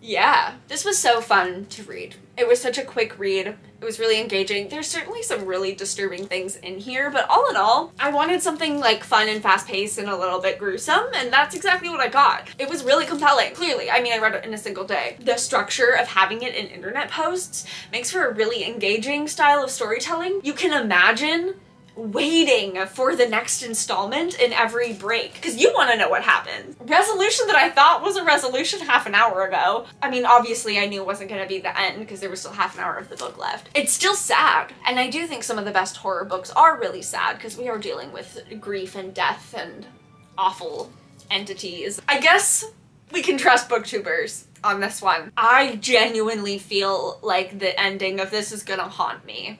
yeah. This was so fun to read. It was such a quick read. It was really engaging. There's certainly some really disturbing things in here, but all in all, I wanted something like fun and fast-paced and a little bit gruesome, and that's exactly what I got. It was really compelling, clearly. I mean, I read it in a single day. The structure of having it in internet posts makes for a really engaging style of storytelling. You can imagine waiting for the next installment in every break because you want to know what happened. Resolution that I thought was a resolution half an hour ago. I mean, obviously I knew it wasn't going to be the end because there was still half an hour of the book left. It's still sad, and I do think some of the best horror books are really sad because we are dealing with grief and death and awful entities. I guess we can trust booktubers on this one. I genuinely feel like the ending of this is gonna haunt me.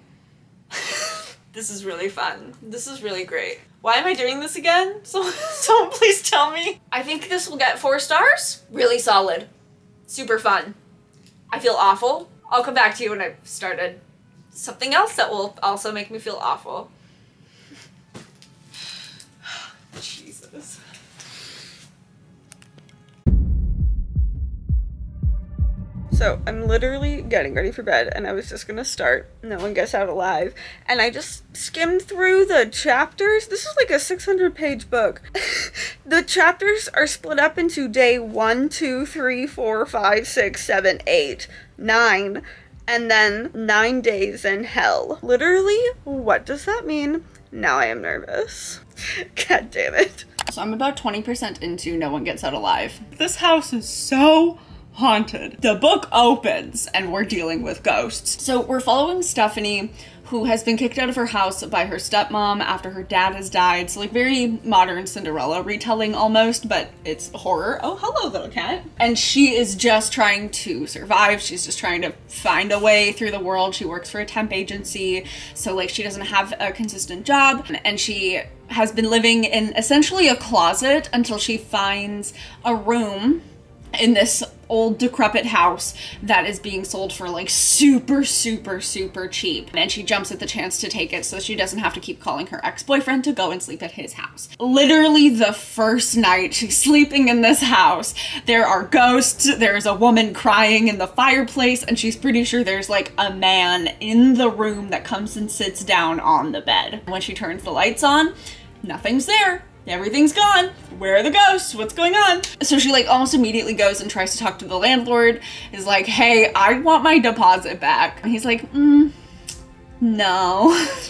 This is really fun. This is really great. Why am I doing this again? Someone please tell me. I think this will get 4 stars. Really solid. Super fun. I feel awful. I'll come back to you when I've started something else that will also make me feel awful. Jesus. So I'm literally getting ready for bed, and I was just gonna start No One Gets Out Alive, and I just skimmed through the chapters. This is like a 600-page book. The chapters are split up into day 1, 2, 3, 4, 5, 6, 7, 8, 9, and then 9 days in hell. Literally, what does that mean? Now I am nervous. God damn it. So I'm about 20% into No One Gets Out Alive. This house is so haunted. The book opens and we're dealing with ghosts. So we're following Stephanie, who has been kicked out of her house by her stepmom after her dad has died. So like very modern Cinderella retelling almost, but it's horror. Oh, hello little cat. And she is just trying to survive. She's just trying to find a way through the world. She works for a temp agency. So like she doesn't have a consistent job, and she has been living in essentially a closet until she finds a room in this old decrepit house that is being sold for like super, super, super cheap. And she jumps at the chance to take it so she doesn't have to keep calling her ex-boyfriend to go and sleep at his house. Literally the first night she's sleeping in this house, there are ghosts, there's a woman crying in the fireplace, and she's pretty sure there's like a man in the room that comes and sits down on the bed. When she turns the lights on, nothing's there. Everything's gone. Where are the ghosts? What's going on? So she like almost immediately goes and tries to talk to the landlord, is like, hey, I want my deposit back. And he's like, no.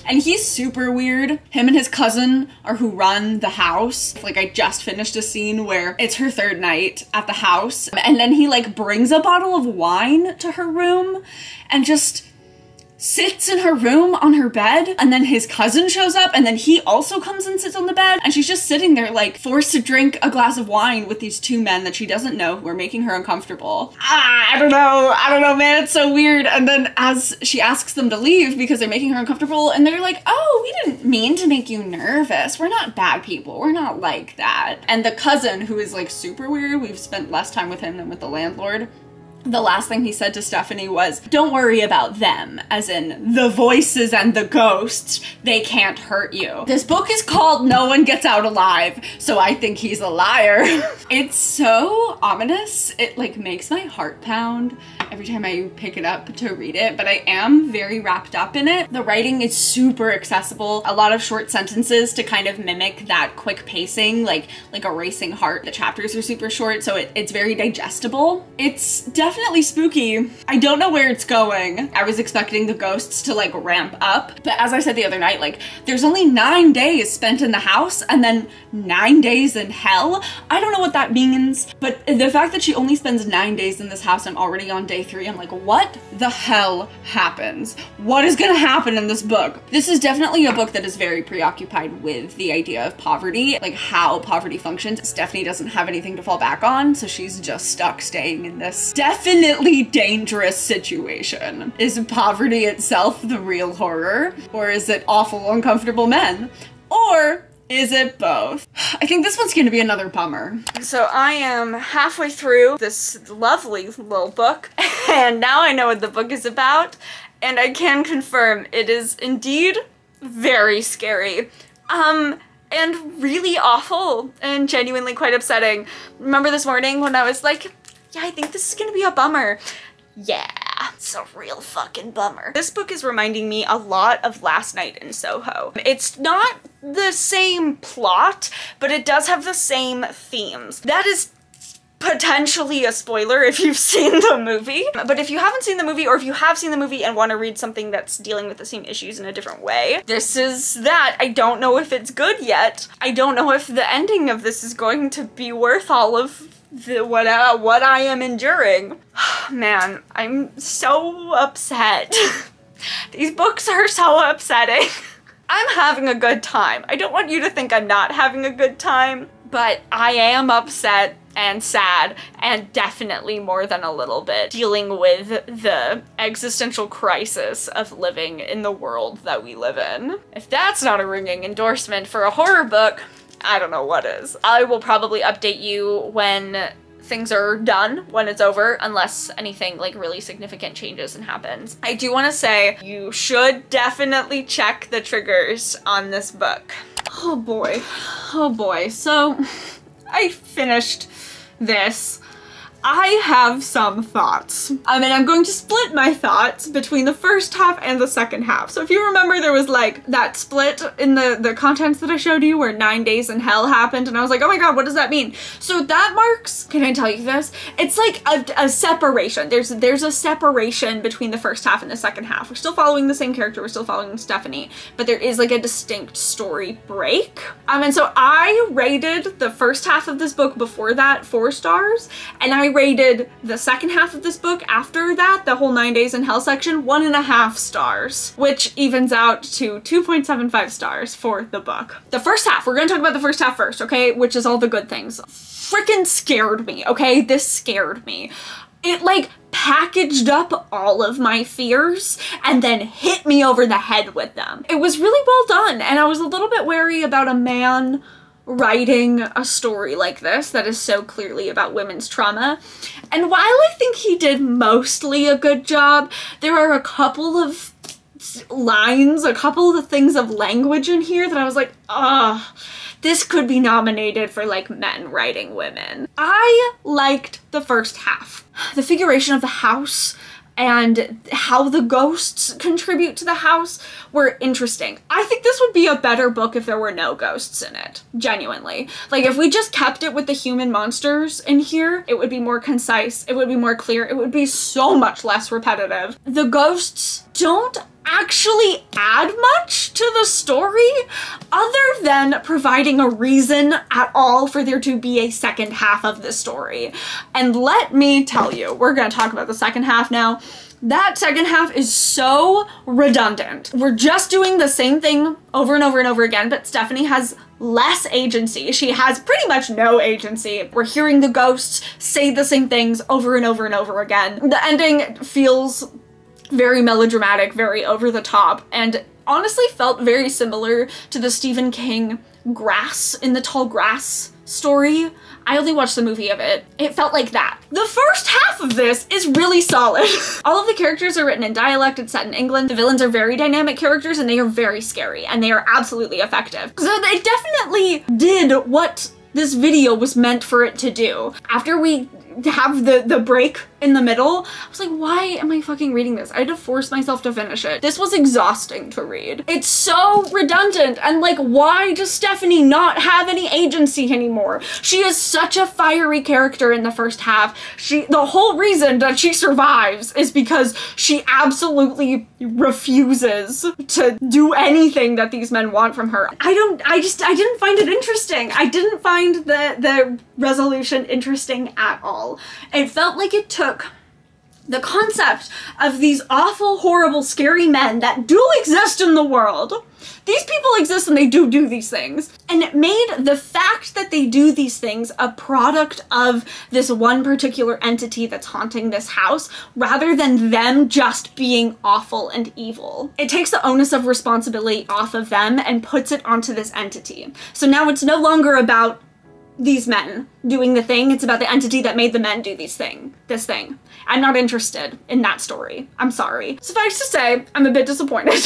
And he's super weird. Him and his cousin are who run the house. Like, I just finished a scene where it's her third night at the house, and then he like brings a bottle of wine to her room and just sits in her room on her bed, and then his cousin shows up, and then he also comes and sits on the bed, and she's just sitting there like forced to drink a glass of wine with these two men that she doesn't know who are making her uncomfortable. I don't know, man, it's so weird. And then as she asks them to leave because they're making her uncomfortable, and they're like, oh, we didn't mean to make you nervous, we're not bad people, we're not like that. And the cousin, who is like super weird, we've spent less time with him than with the landlord, the last thing he said to Stephanie was, don't worry about them, as in the voices and the ghosts, they can't hurt you. This book is called No One Gets Out Alive, so I think he's a liar. It's so ominous. It like makes my heart pound every time I pick it up to read it, but I am very wrapped up in it. The writing is super accessible. A lot of short sentences to kind of mimic that quick pacing, like a racing heart. The chapters are super short, so it's very digestible. It's definitely spooky. I don't know where it's going. I was expecting the ghosts to like ramp up, but as I said the other night, like there's only 9 days spent in the house and then 9 days in hell. I don't know what that means, but the fact that she only spends 9 days in this house, I'm already on day 3. I'm like, what the hell happens? What is gonna happen in this book? This is definitely a book that is very preoccupied with the idea of poverty, like how poverty functions. Stephanie doesn't have anything to fall back on, so she's just stuck staying in this definitely dangerous situation. Is poverty itself the real horror? Or is it awful, uncomfortable men? Or is it both? I think this one's gonna be another bummer. So I am halfway through this lovely little book, and now I know what the book is about, and I can confirm it is indeed very scary. And really awful, and genuinely quite upsetting. Remember this morning when I was like, yeah, I think this is gonna be a bummer. Yeah, it's a real fucking bummer. This book is reminding me a lot of Last Night in Soho. It's not the same plot, but it does have the same themes. That is potentially a spoiler if you've seen the movie, but if you haven't seen the movie, or if you have seen the movie and want to read something that's dealing with the same issues in a different way, this is that. I don't know if it's good yet. I don't know if the ending of this is going to be worth all of what I am enduring. Man, I'm so upset. These books are so upsetting. I'm having a good time. I don't want you to think I'm not having a good time, but I am upset and sad, and definitely more than a little bit, dealing with the existential crisis of living in the world that we live in. If that's not a ringing endorsement for a horror book, I don't know what is. I will probably update you when things are done, when it's over, unless anything like really significant changes and happens. I do want to say you should definitely check the triggers on this book. Oh boy. Oh boy. So I finished this. I have some thoughts. I mean, I'm going to split my thoughts between the first half and the second half. So if you remember, there was like that split in the contents that I showed you where 9 days in hell happened, and I was like, oh my god, what does that mean? So that marks, can I tell you this? It's like a separation. There's a separation between the first half and the second half. We're still following the same character, we're still following Stephanie, but there is like a distinct story break. And so I rated the first half of this book before that 4 stars, and I rated the second half of this book after that, the whole 9 days in hell section, 1.5 stars, which evens out to 2.75 stars for the book. The first half, we're gonna talk about the first half first, okay? Which is all the good things. Freaking scared me, okay? This scared me. It like packaged up all of my fears and then hit me over the head with them. It was really well done, and I was a little bit wary about a man writing a story like this that is so clearly about women's trauma. And while I think he did mostly a good job, there are a couple of lines, a couple of things of language in here that I was like, ah, this could be nominated for like men writing women. I liked the first half. The figuration of the house and how the ghosts contribute to the house were interesting. I think this would be a better book if there were no ghosts in it, genuinely. Like if we just kept it with the human monsters in here, it would be more concise, it would be more clear, it would be so much less repetitive. The ghosts don't actually add much to the story other than providing a reason at all for there to be a second half of the story. And let me tell you, we're gonna talk about the second half now. That second half is so redundant. We're just doing the same thing over and over and over again, but Stephanie has less agency. She has pretty much no agency. We're hearing the ghosts say the same things over and over and over again. The ending feels very melodramatic, very over the top, and honestly felt very similar to the Stephen King Grass in the Tall Grass story. I only watched the movie of it. It felt like that. The first half of this is really solid. All of the characters are written in dialect. It's set in England. The villains are very dynamic characters and they are very scary and they are absolutely effective. So they definitely did what this video was meant for it to do. After we have the break in the middle, I was like, why am I fucking reading this? I had to force myself to finish it. This was exhausting to read. It's so redundant, and like, why does Stephanie not have any agency anymore? She is such a fiery character in the first half. The whole reason that she survives is because she absolutely refuses to do anything that these men want from her. I didn't find it interesting. I didn't find the resolution interesting at all. It felt like it took the concept of these awful, horrible, scary men that do exist in the world. These people exist and they do these things. And it made the fact that they do these things a product of this one particular entity that's haunting this house rather than them just being awful and evil. It takes the onus of responsibility off of them and puts it onto this entity. So now it's no longer about these men doing the thing, it's about the entity that made the men do this thing. I'm not interested in that story. I'm sorry. Suffice to say, I'm a bit disappointed.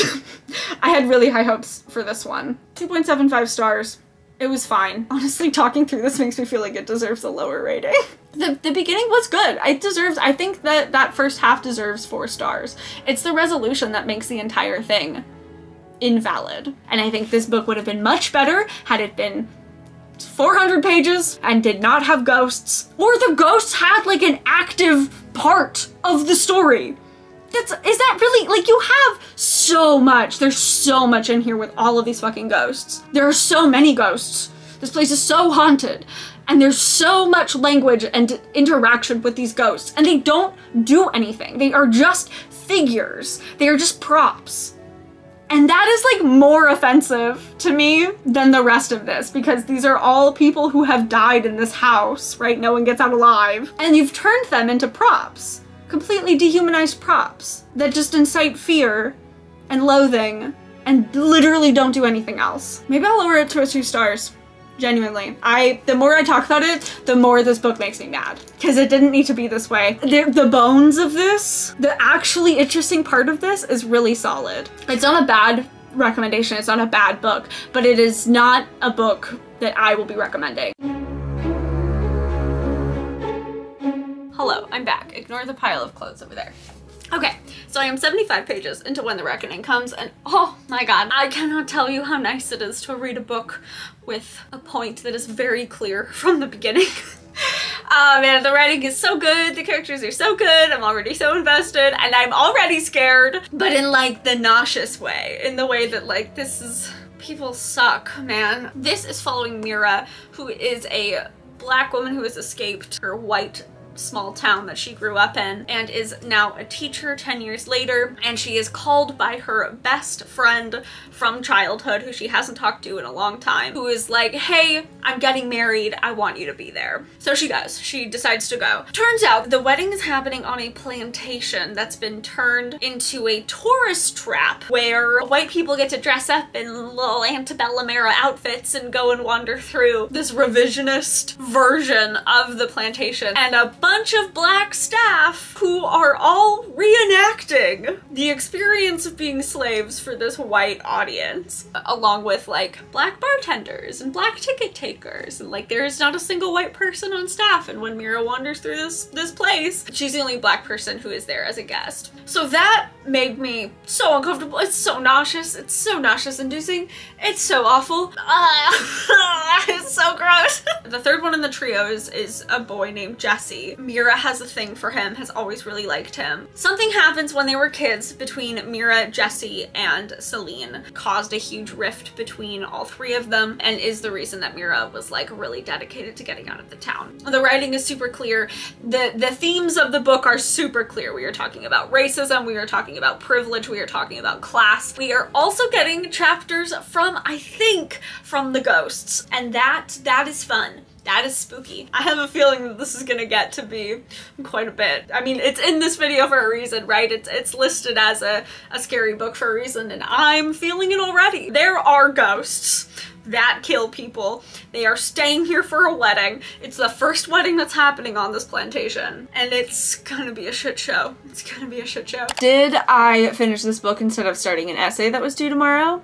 I had really high hopes for this one. 2.75 stars. It was fine. Honestly, talking through this makes me feel like it deserves a lower rating. The beginning was good. I think that first half deserves 4 stars. It's the resolution that makes the entire thing invalid. And I think this book would have been much better had it been 400 pages and did not have ghosts, or the ghosts had like an active part of the story. Is that really, like, you have so much. There's so much in here with all of these fucking ghosts. There are so many ghosts. This place is so haunted and there's so much language and interaction with these ghosts, and they don't do anything. They are just figures. They are just props. And that is like more offensive to me than the rest of this, because these are all people who have died in this house, right? No one gets out alive. And you've turned them into props, completely dehumanized props that just incite fear and loathing and literally don't do anything else. Maybe I'll lower it to a 2 stars, genuinely. The more I talk about it, the more this book makes me mad, because it didn't need to be this way. The bones of this, the actually interesting part of this is really solid. It's not a bad recommendation, it's not a bad book, but it is not a book that I will be recommending. Hello, I'm back. Ignore the pile of clothes over there. Okay, so I am 75 pages into When the Reckoning Comes, and oh my god, I cannot tell you how nice it is to read a book with a point that is very clear from the beginning. Oh man, the writing is so good, the characters are so good, I'm already so invested, and I'm already scared, but in like the nauseous way, in the way that like this is, people suck, man. This is following Mira, who is a black woman who has escaped her white small town that she grew up in, and is now a teacher 10 years later, and she is called by her best friend from childhood, who she hasn't talked to in a long time, who is like, hey, I'm getting married, I want you to be there. So she goes, she decides to go. Turns out the wedding is happening on a plantation that's been turned into a tourist trap where white people get to dress up in little antebellum era outfits and go and wander through this revisionist version of the plantation, and a bunch of black staff who are all reenacting the experience of being slaves for this white audience, along with like black bartenders and black ticket takers, and like there is not a single white person on staff, and when Mira wanders through this place, she's the only black person who is there as a guest. So that made me so uncomfortable. It's so nauseous, it's so nauseous inducing, it's so awful, it's so gross. The third one in the trio is a boy named Jesse. Mira has a thing for him, has always really liked him. Something happens when they were kids between Mira, Jesse, and Celine, caused a huge rift between all three of them, and is the reason that Mira was like really dedicated to getting out of the town. The writing is super clear, the themes of the book are super clear. We are talking about racism, we are talking about privilege, we are talking about class. We are also getting chapters from, I think, from the ghosts, and that is fun. That is spooky. I have a feeling that this is gonna get to be quite a bit. I mean, it's in this video for a reason, right? It's listed as a scary book for a reason, and I'm feeling it already. There are ghosts that kill people. They are staying here for a wedding. It's the first wedding that's happening on this plantation, and it's gonna be a shit show. It's gonna be a shit show. Did I finish this book instead of starting an essay that was due tomorrow?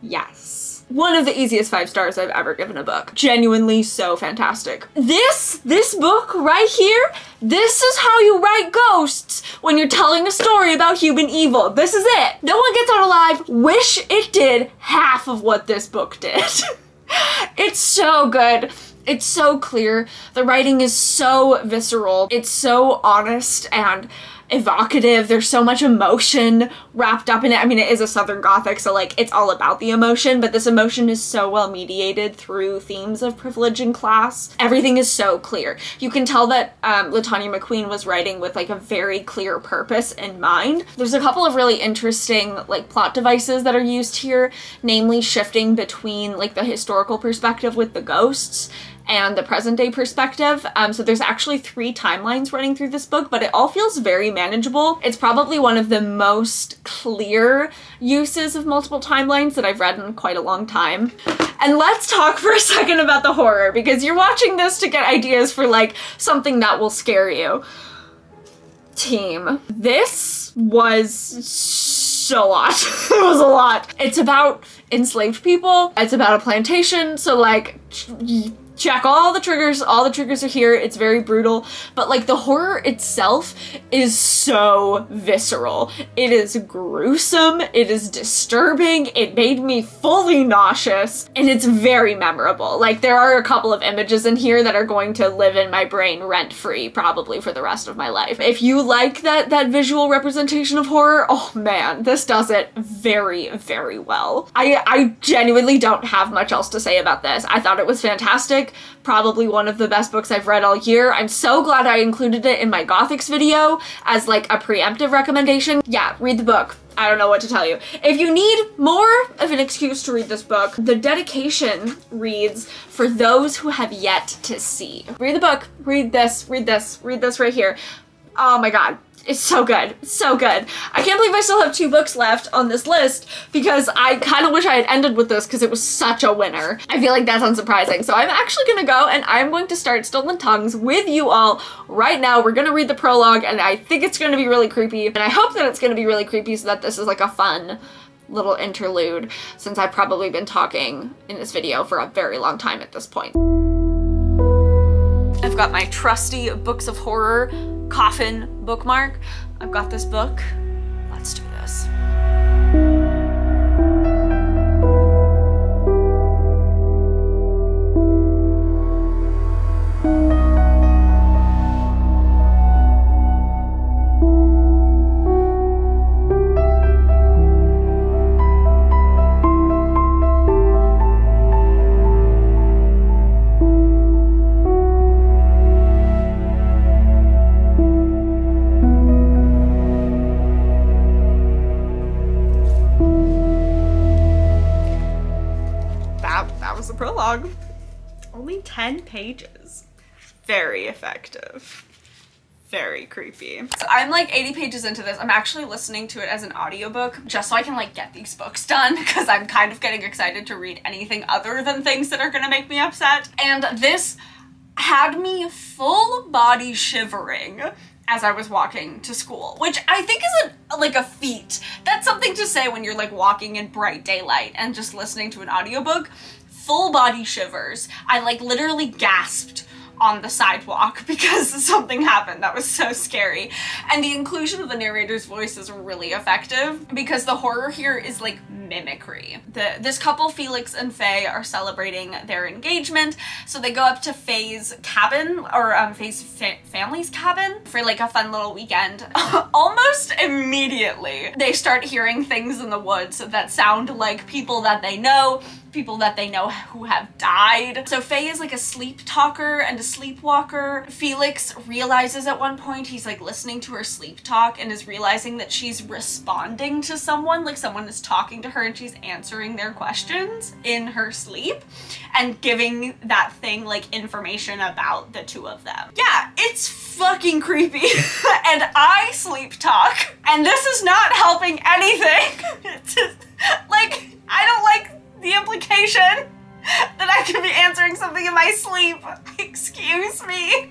Yes. One of the easiest 5 stars I've ever given a book. Genuinely so fantastic. This book right here, this is how you write ghosts when you're telling a story about human evil. This is it. No One Gets Out Alive. Wish it did half of what this book did. It's so good. It's so clear. The writing is so visceral. It's so honest and evocative. There's so much emotion wrapped up in it. I mean, it is a Southern Gothic, so like it's all about the emotion, but this emotion is so well mediated through themes of privilege and class. Everything is so clear. You can tell that Latanya McQueen was writing with like a very clear purpose in mind. There's a couple of really interesting like plot devices that are used here, namely shifting between like the historical perspective with the ghosts and the present day perspective. So there's actually 3 timelines running through this book, but it all feels very manageable. It's probably one of the most clear uses of multiple timelines that I've read in quite a long time. And let's talk for a second about the horror, because you're watching this to get ideas for like something that will scare you. Team, this was so lot. It was a lot. It's about enslaved people. It's about a plantation. So like, check all the triggers are here. It's very brutal, but like the horror itself is so visceral. It is gruesome, it is disturbing, it made me fully nauseous, and it's very memorable. Like there are a couple of images in here that are going to live in my brain rent-free probably for the rest of my life. If you like that visual representation of horror, oh man, this does it very, very well. I genuinely don't have much else to say about this. I thought it was fantastic. Probably one of the best books I've read all year. I'm so glad I included it in my Gothics video as like a preemptive recommendation. Yeah, read the book. I don't know what to tell you. If you need more of an excuse to read this book, the dedication reads, for those who have yet to see. Read the book, read this right here. Oh my God. It's so good, so good. I can't believe I still have 2 books left on this list, because I kind of wish I had ended with this because it was such a winner. I feel like that's unsurprising. So I'm actually gonna go and I'm going to start Stolen Tongues with you all right now. We're gonna read the prologue, and I think it's gonna be really creepy, and I hope that it's gonna be really creepy so that this is like a fun little interlude, since I've probably been talking in this video for a very long time at this point. I've got my trusty Books of Horror coffin bookmark. I've got this book. Let's do this. prologue. Only 10 pages. Very effective. Very creepy. So I'm like 80 pages into this. I'm actually listening to it as an audiobook just so I can like get these books done because I'm kind of getting excited to read anything other than things that are gonna make me upset. And this had me full body shivering as I was walking to school, which I think is like a feat. That's something to say when you're like walking in bright daylight and just listening to an audiobook. Full body shivers. I like literally gasped on the sidewalk because something happened that was so scary. And the inclusion of the narrator's voice is really effective because the horror here is like mimicry. This couple, Felix and Faye, are celebrating their engagement. So they go up to Faye's cabin, or Faye's family's cabin, for like a fun little weekend. Almost immediately, they start hearing things in the woods that sound like people that they know who have died. So Faye is like a sleep talker and a sleepwalker. Felix realizes at one point he's like listening to her sleep talk and is realizing that she's responding to someone, like someone is talking to her and she's answering their questions in her sleep and giving that thing like information about the two of them. Yeah, it's fucking creepy. And I sleep talk and this is not helping anything. It's just, like, I don't like the implication that I could be answering something in my sleep. Excuse me.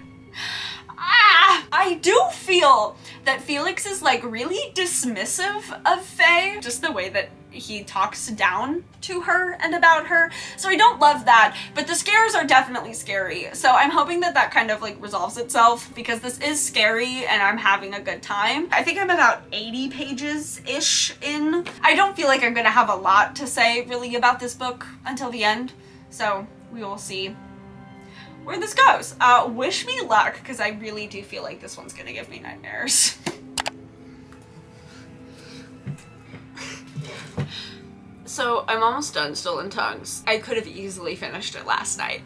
Ah! I do feel that Felix is like really dismissive of Faye, just the way that he talks down to her and about her. So I don't love that, but the scares are definitely scary. So I'm hoping that that kind of like resolves itself because this is scary and I'm having a good time. I think I'm about 80 pages-ish in. I don't feel like I'm gonna have a lot to say really about this book until the end. So we will see where this goes. Wish me luck because I really do feel like this one's gonna give me nightmares. So I'm almost done Stolen Tongues. I could have easily finished it last night,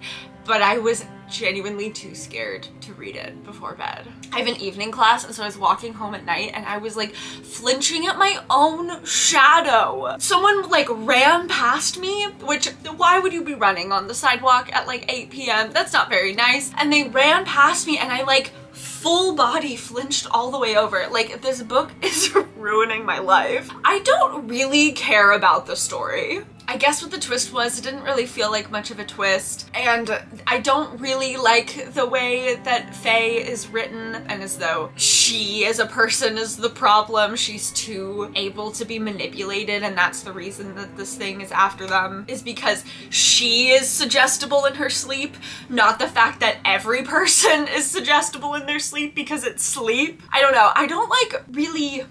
but I was genuinely too scared to read it before bed. I have an evening class, and so I was walking home at night and I was like flinching at my own shadow. Someone like ran past me, which why would you be running on the sidewalk at like 8 p.m? That's not very nice. And they ran past me and I like full body flinched all the way over. Like, this book is ruining my life. I don't really care about the story. I guess what the twist was, it didn't really feel like much of a twist, and I don't really like the way that Faye is written, and as though she as a person is the problem. She's too able to be manipulated, and that's the reason that this thing is after them, is because she is suggestible in her sleep, not the fact that every person is suggestible in their sleep because it's sleep. I don't know. I don't like really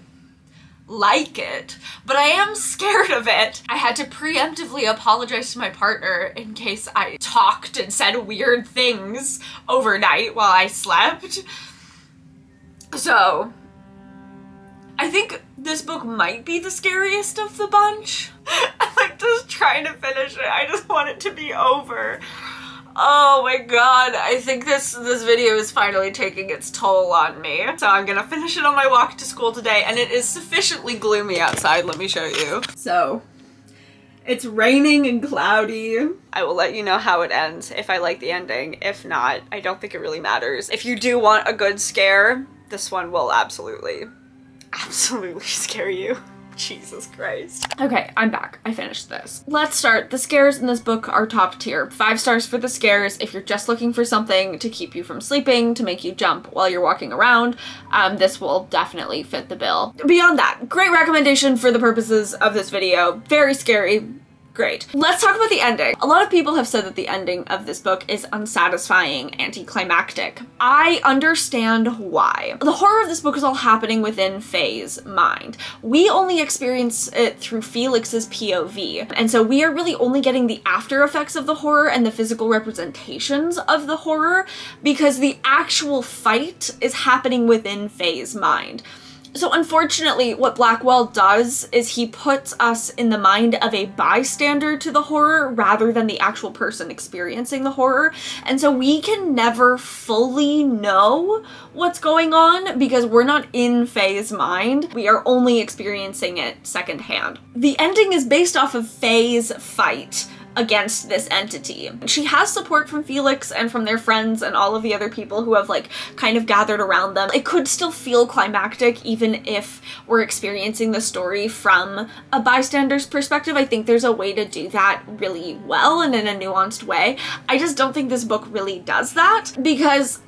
like it, but I am scared of it. I had to preemptively apologize to my partner in case I talked and said weird things overnight while I slept. So I think this book might be the scariest of the bunch. I'm like just trying to finish it. I just want it to be over. Oh my god, I think this video is finally taking its toll on me. So I'm gonna finish it on my walk to school today, and it is sufficiently gloomy outside, let me show you. So, it's raining and cloudy. I will let you know how it ends, if I like the ending. If not, I don't think it really matters. If you do want a good scare, this one will absolutely, absolutely scare you. Jesus Christ. Okay, I'm back. I finished this. Let's start. The scares in this book are top tier. 5 stars for the scares if you're just looking for something to keep you from sleeping, to make you jump while you're walking around. This will definitely fit the bill. Beyond that, great recommendation for the purposes of this video. Very scary. Great. Let's talk about the ending. A lot of people have said that the ending of this book is unsatisfying, anticlimactic. I understand why. The horror of this book is all happening within Faye's mind. We only experience it through Felix's POV, and so we are really only getting the after effects of the horror and the physical representations of the horror because the actual fight is happening within Faye's mind. So unfortunately, what Blackwell does is he puts us in the mind of a bystander to the horror rather than the actual person experiencing the horror. And so we can never fully know what's going on because we're not in Faye's mind. We are only experiencing it secondhand. The ending is based off of Faye's fight against this entity. She has support from Felix and from their friends and all of the other people who have like kind of gathered around them. It could still feel climactic even if we're experiencing the story from a bystander's perspective. I think there's a way to do that really well and in a nuanced way. I just don't think this book really does that, because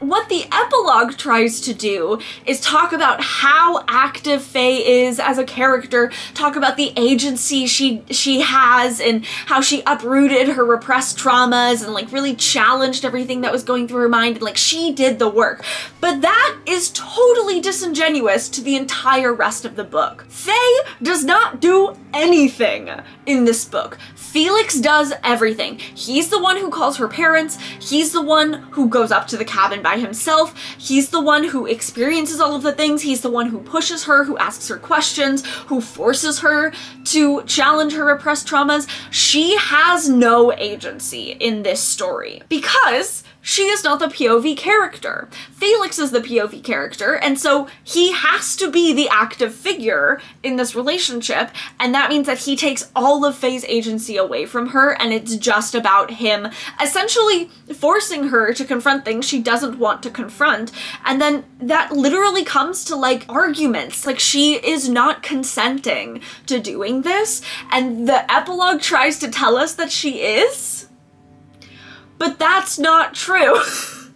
what the epilogue tries to do is talk about how active Faye is as a character, talk about the agency she has and how she uprooted her repressed traumas and like really challenged everything that was going through her mind, and like she did the work. But that is totally disingenuous to the entire rest of the book. Faye does not do anything in this book. Felix does everything. He's the one who calls her parents. He's the one who goes up to the cabin by himself. He's the one who experiences all of the things. He's the one who pushes her, who asks her questions, who forces her to challenge her repressed traumas. She has no agency in this story because she is not the POV character. Felix is the POV character, and so he has to be the active figure in this relationship, and that means that he takes all of Faye's agency away from her, and it's just about him essentially forcing her to confront things she doesn't want to confront, and then that literally comes to like arguments. Like, she is not consenting to doing this, and the epilogue tries to tell us that she is. But that's not true.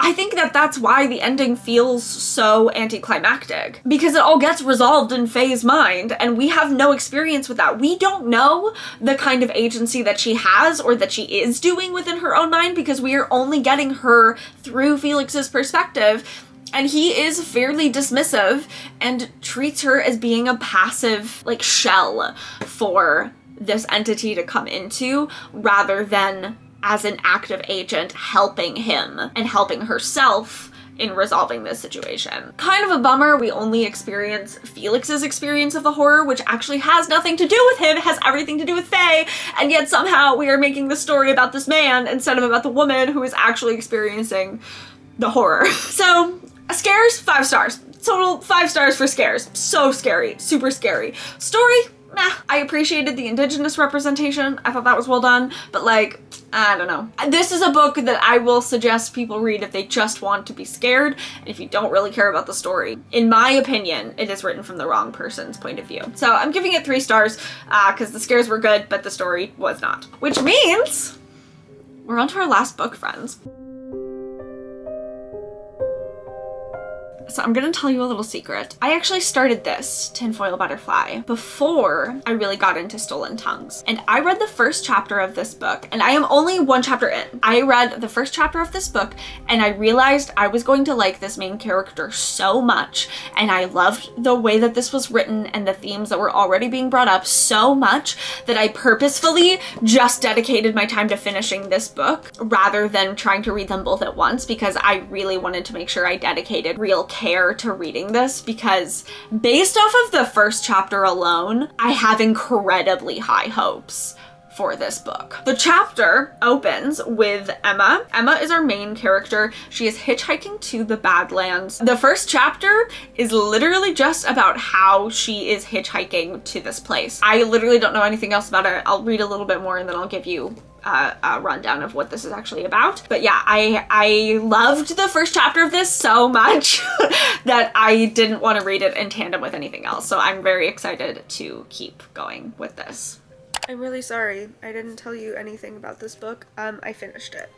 I think that that's why the ending feels so anticlimactic, because it all gets resolved in Faye's mind and we have no experience with that. We don't know the kind of agency that she has or that she is doing within her own mind, because we are only getting her through Felix's perspective, and he is fairly dismissive and treats her as being a passive like shell for this entity to come into, rather than as an active agent helping him and helping herself in resolving this situation. Kind of a bummer we only experience Felix's experience of the horror, which actually has nothing to do with him, has everything to do with Faye, and yet somehow we are making the story about this man instead of about the woman who is actually experiencing the horror. So, scares, 5 stars. Total 5 stars for scares. So scary, super scary. Story, meh. I appreciated the indigenous representation. I thought that was well done, but like, I don't know. This is a book that I will suggest people read if they just want to be scared and if you don't really care about the story. In my opinion, it is written from the wrong person's point of view. So I'm giving it 3 stars because the scares were good, but the story was not. Which means we're on to our last book, friends. So I'm gonna tell you a little secret. I actually started this, Tinfoil Butterfly, before I really got into Stolen Tongues. And I read the first chapter of this book, and I am only 1 chapter in. I read the first chapter of this book and I realized I was going to like this main character so much. And I loved the way that this was written and the themes that were already being brought up so much that I purposefully just dedicated my time to finishing this book rather than trying to read them both at once, because I really wanted to make sure I dedicated real care to reading this, because based off of the first chapter alone, I have incredibly high hopes for this book. The chapter opens with Emma. Emma is our main character. She is hitchhiking to the Badlands. The first chapter is literally just about how she is hitchhiking to this place. I literally don't know anything else about it. I'll read a little bit more and then I'll give you a rundown of what this is actually about. But yeah, I loved the first chapter of this so much that I didn't want to read it in tandem with anything else. So I'm very excited to keep going with this. I'm really sorry I didn't tell you anything about this book. I finished it.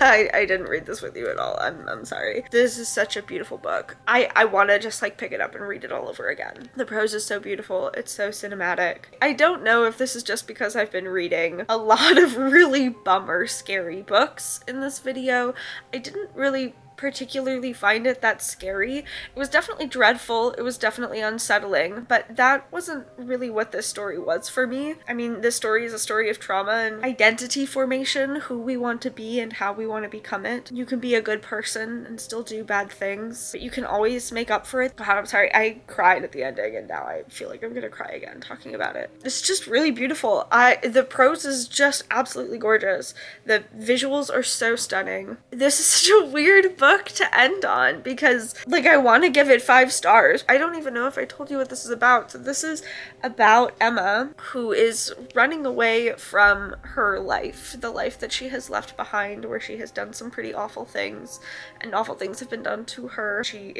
I didn't read this with you at all. I'm sorry. This is such a beautiful book. I want to just like pick it up and read it all over again. The prose is so beautiful. It's so cinematic. I don't know if this is just because I've been reading a lot of really bummer scary books in this video. I didn't really particularly find it that scary. It was definitely dreadful, it was definitely unsettling, but that wasn't really what this story was for me. I mean, this story is a story of trauma and identity formation, who we want to be and how we want to become it. You can be a good person and still do bad things, but you can always make up for it. God, I'm sorry, I cried at the ending and now I feel like I'm gonna cry again talking about it. It's just really beautiful. The prose is just absolutely gorgeous. The visuals are so stunning. This is such a weird book. book to end on because, like, I want to give it 5 stars. I don't even know if I told you what this is about. So this is about Emma, who is running away from her life, the life that she has left behind, where she has done some pretty awful things, and awful things have been done to her. She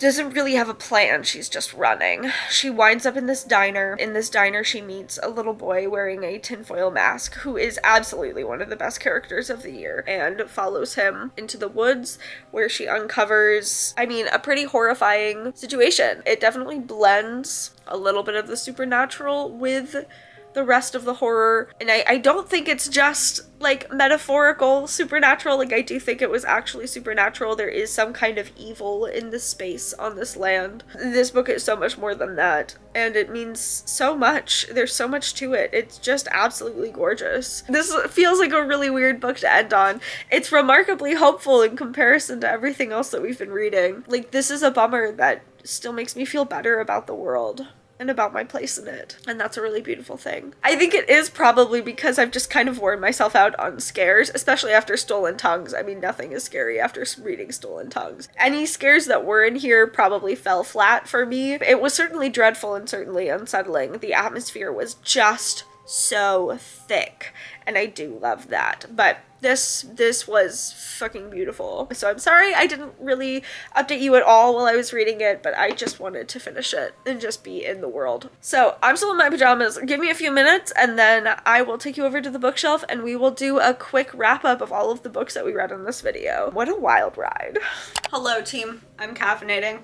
doesn't really have a plan. She's just running. She winds up in this diner. In this diner, she meets a little boy wearing a tinfoil mask who is absolutely one of the best characters of the year, and follows him into the woods, where she uncovers, I mean, a pretty horrifying situation. It definitely blends a little bit of the supernatural with the rest of the horror, and I don't think it's just like metaphorical supernatural. Like, I do think it was actually supernatural. There is some kind of evil in this space, on this land. This book is so much more than that, and it means so much. There's so much to it. It's just absolutely gorgeous. This feels like a really weird book to end on. It's remarkably hopeful in comparison to everything else that we've been reading. Like, this is a bummer that still makes me feel better about the world and about my place in it. And that's a really beautiful thing. I think it is probably because I've just kind of worn myself out on scares, especially after Stolen Tongues. I mean, nothing is scary after reading Stolen Tongues. Any scares that were in here probably fell flat for me. It was certainly dreadful and certainly unsettling. The atmosphere was just so thick, and I do love that. But this was fucking beautiful. So I'm sorry I didn't really update you at all while I was reading it, but I just wanted to finish it and just be in the world. So I'm still in my pajamas. Give me a few minutes and then I will take you over to the bookshelf and we will do a quick wrap up of all of the books that we read in this video. What a wild ride. Hello team, I'm caffeinating.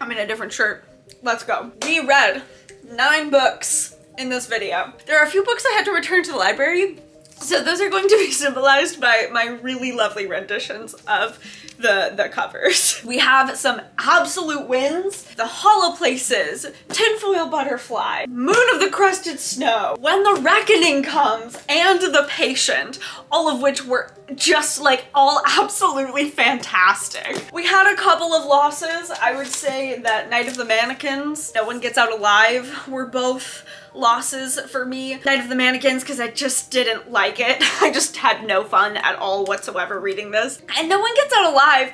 I'm in a different shirt. Let's go. We read 9 books in this video. There are a few books I had to return to the library, so those are going to be symbolized by my really lovely renditions of the covers. We have some absolute wins. The Hollow Places, Tinfoil Butterfly, Moon of the Crusted Snow, When the Reckoning Comes, and The Patient, all of which were just like all absolutely fantastic. We had a couple of losses. I would say that Night of the Mannequins, No One Gets Out Alive were both losses for me. Night of the Mannequins, because I just didn't like it. I just had no fun at all whatsoever reading this. And No One Gets Out Alive,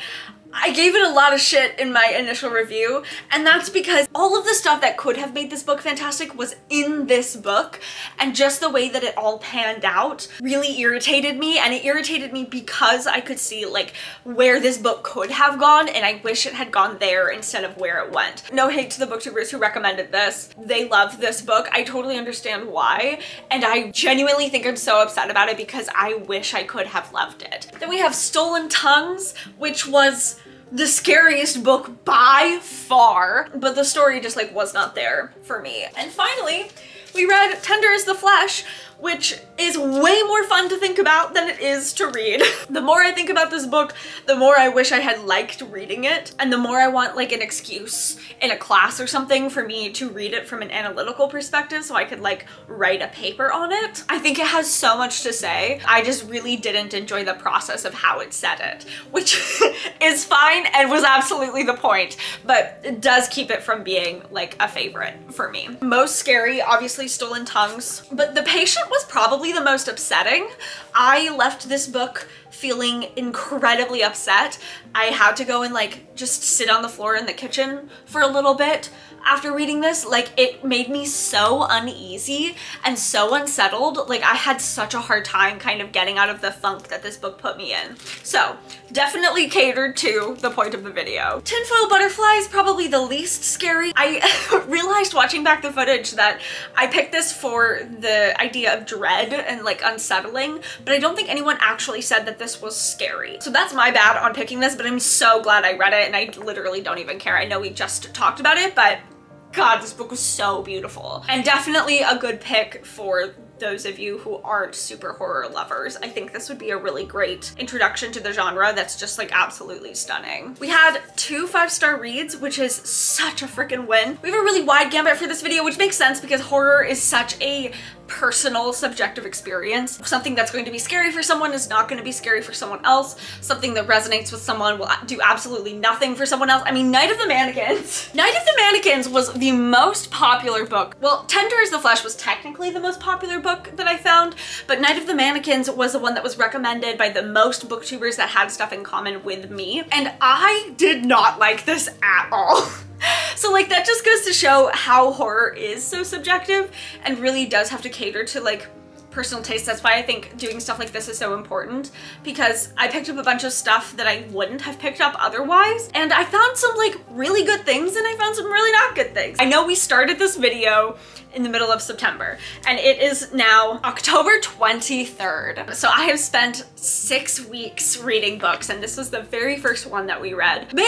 I gave it a lot of shit in my initial review, and that's because all of the stuff that could have made this book fantastic was in this book, and just the way that it all panned out really irritated me, and it irritated me because I could see like where this book could have gone, and I wish it had gone there instead of where it went. No hate to the booktubers who recommended this. They love this book. I totally understand why, and I genuinely think I'm so upset about it because I wish I could have loved it. Then we have Stolen Tongues, which was the scariest book by far, but the story just like was not there for me. And finally, we read Tender is the Flesh, which is way more fun to think about than it is to read. The more I think about this book, the more I wish I had liked reading it, and the more I want like an excuse in a class or something for me to read it from an analytical perspective so I could like write a paper on it. I think it has so much to say. I just really didn't enjoy the process of how it said it, which is fine and was absolutely the point, but it does keep it from being like a favorite for me. Most scary, obviously Stolen Tongues, but The Patient was probably the most upsetting. I left this book feeling incredibly upset. I had to go and like just sit on the floor in the kitchen for a little bit after reading this. Like, it made me so uneasy and so unsettled. Like, I had such a hard time kind of getting out of the funk that this book put me in. So definitely catered to the point of the video. Tinfoil Butterfly is probably the least scary. I realized watching back the footage that I picked this for the idea of dread and like unsettling, but I don't think anyone actually said that this was scary. So that's my bad on picking this, but I'm so glad I read it and I literally don't even care. I know we just talked about it, but God, this book was so beautiful. And definitely a good pick for those of you who aren't super horror lovers. I think this would be a really great introduction to the genre that's just like absolutely stunning. We had 2 5-star reads, which is such a freaking win. We have a really wide gamut for this video, which makes sense because horror is such a personal subjective experience. Something that's going to be scary for someone is not going to be scary for someone else. Something that resonates with someone will do absolutely nothing for someone else. I mean, Night of the Mannequins was the most popular book. Well, Tender is the Flesh was technically the most popular book that I found, but Night of the Mannequins was the one that was recommended by the most booktubers that had stuff in common with me, and I did not like this at all. So like that just goes to show how horror is so subjective and really does have to cater to like personal taste. That's why I think doing stuff like this is so important, because I picked up a bunch of stuff that I wouldn't have picked up otherwise, and I found some like really good things and I found some really not good things. I know we started this video in the middle of September and it is now October 23rd. So I have spent 6 weeks reading books and this was the very first one that we read. Man,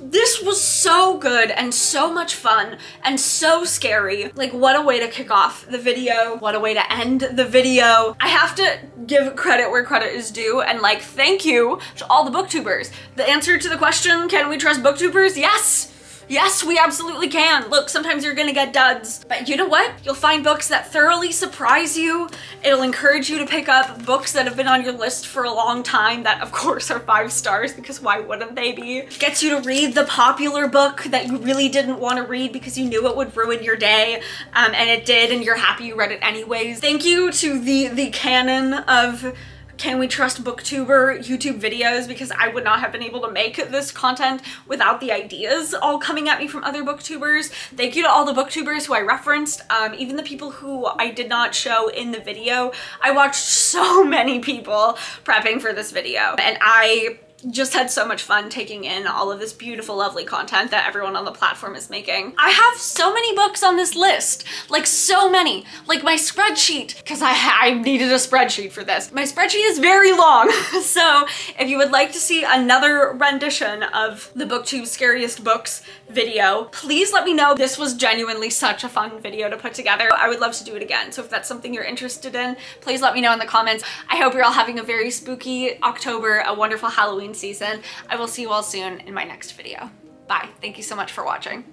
this was so good and so much fun and so scary. Like what a way to kick off the video, what a way to end the video. I have to give credit where credit is due and like thank you to all the booktubers. The answer to the question, can we trust booktubers? Yes! Yes, we absolutely can. Look, sometimes you're gonna get duds, but you know what? You'll find books that thoroughly surprise you. It'll encourage you to pick up books that have been on your list for a long time that of course are 5 stars because why wouldn't they be? Gets you to read the popular book that you really didn't want to read because you knew it would ruin your day, and it did, and you're happy you read it anyways. Thank you to the canon of Can We Trust Booktuber YouTube videos, because I would not have been able to make this content without the ideas all coming at me from other booktubers. Thank you to all the booktubers who I referenced, even the people who I did not show in the video. I watched so many people prepping for this video and I just had so much fun taking in all of this beautiful, lovely content that everyone on the platform is making. I have so many books on this list, like so many, like my spreadsheet, because I needed a spreadsheet for this. My spreadsheet is very long. So if you would like to see another rendition of the BookTube Scariest Books video, please let me know. This was genuinely such a fun video to put together. I would love to do it again. So if that's something you're interested in, please let me know in the comments. I hope you're all having a very spooky October, a wonderful Halloween season. I will see you all soon in my next video. Bye. Thank you so much for watching.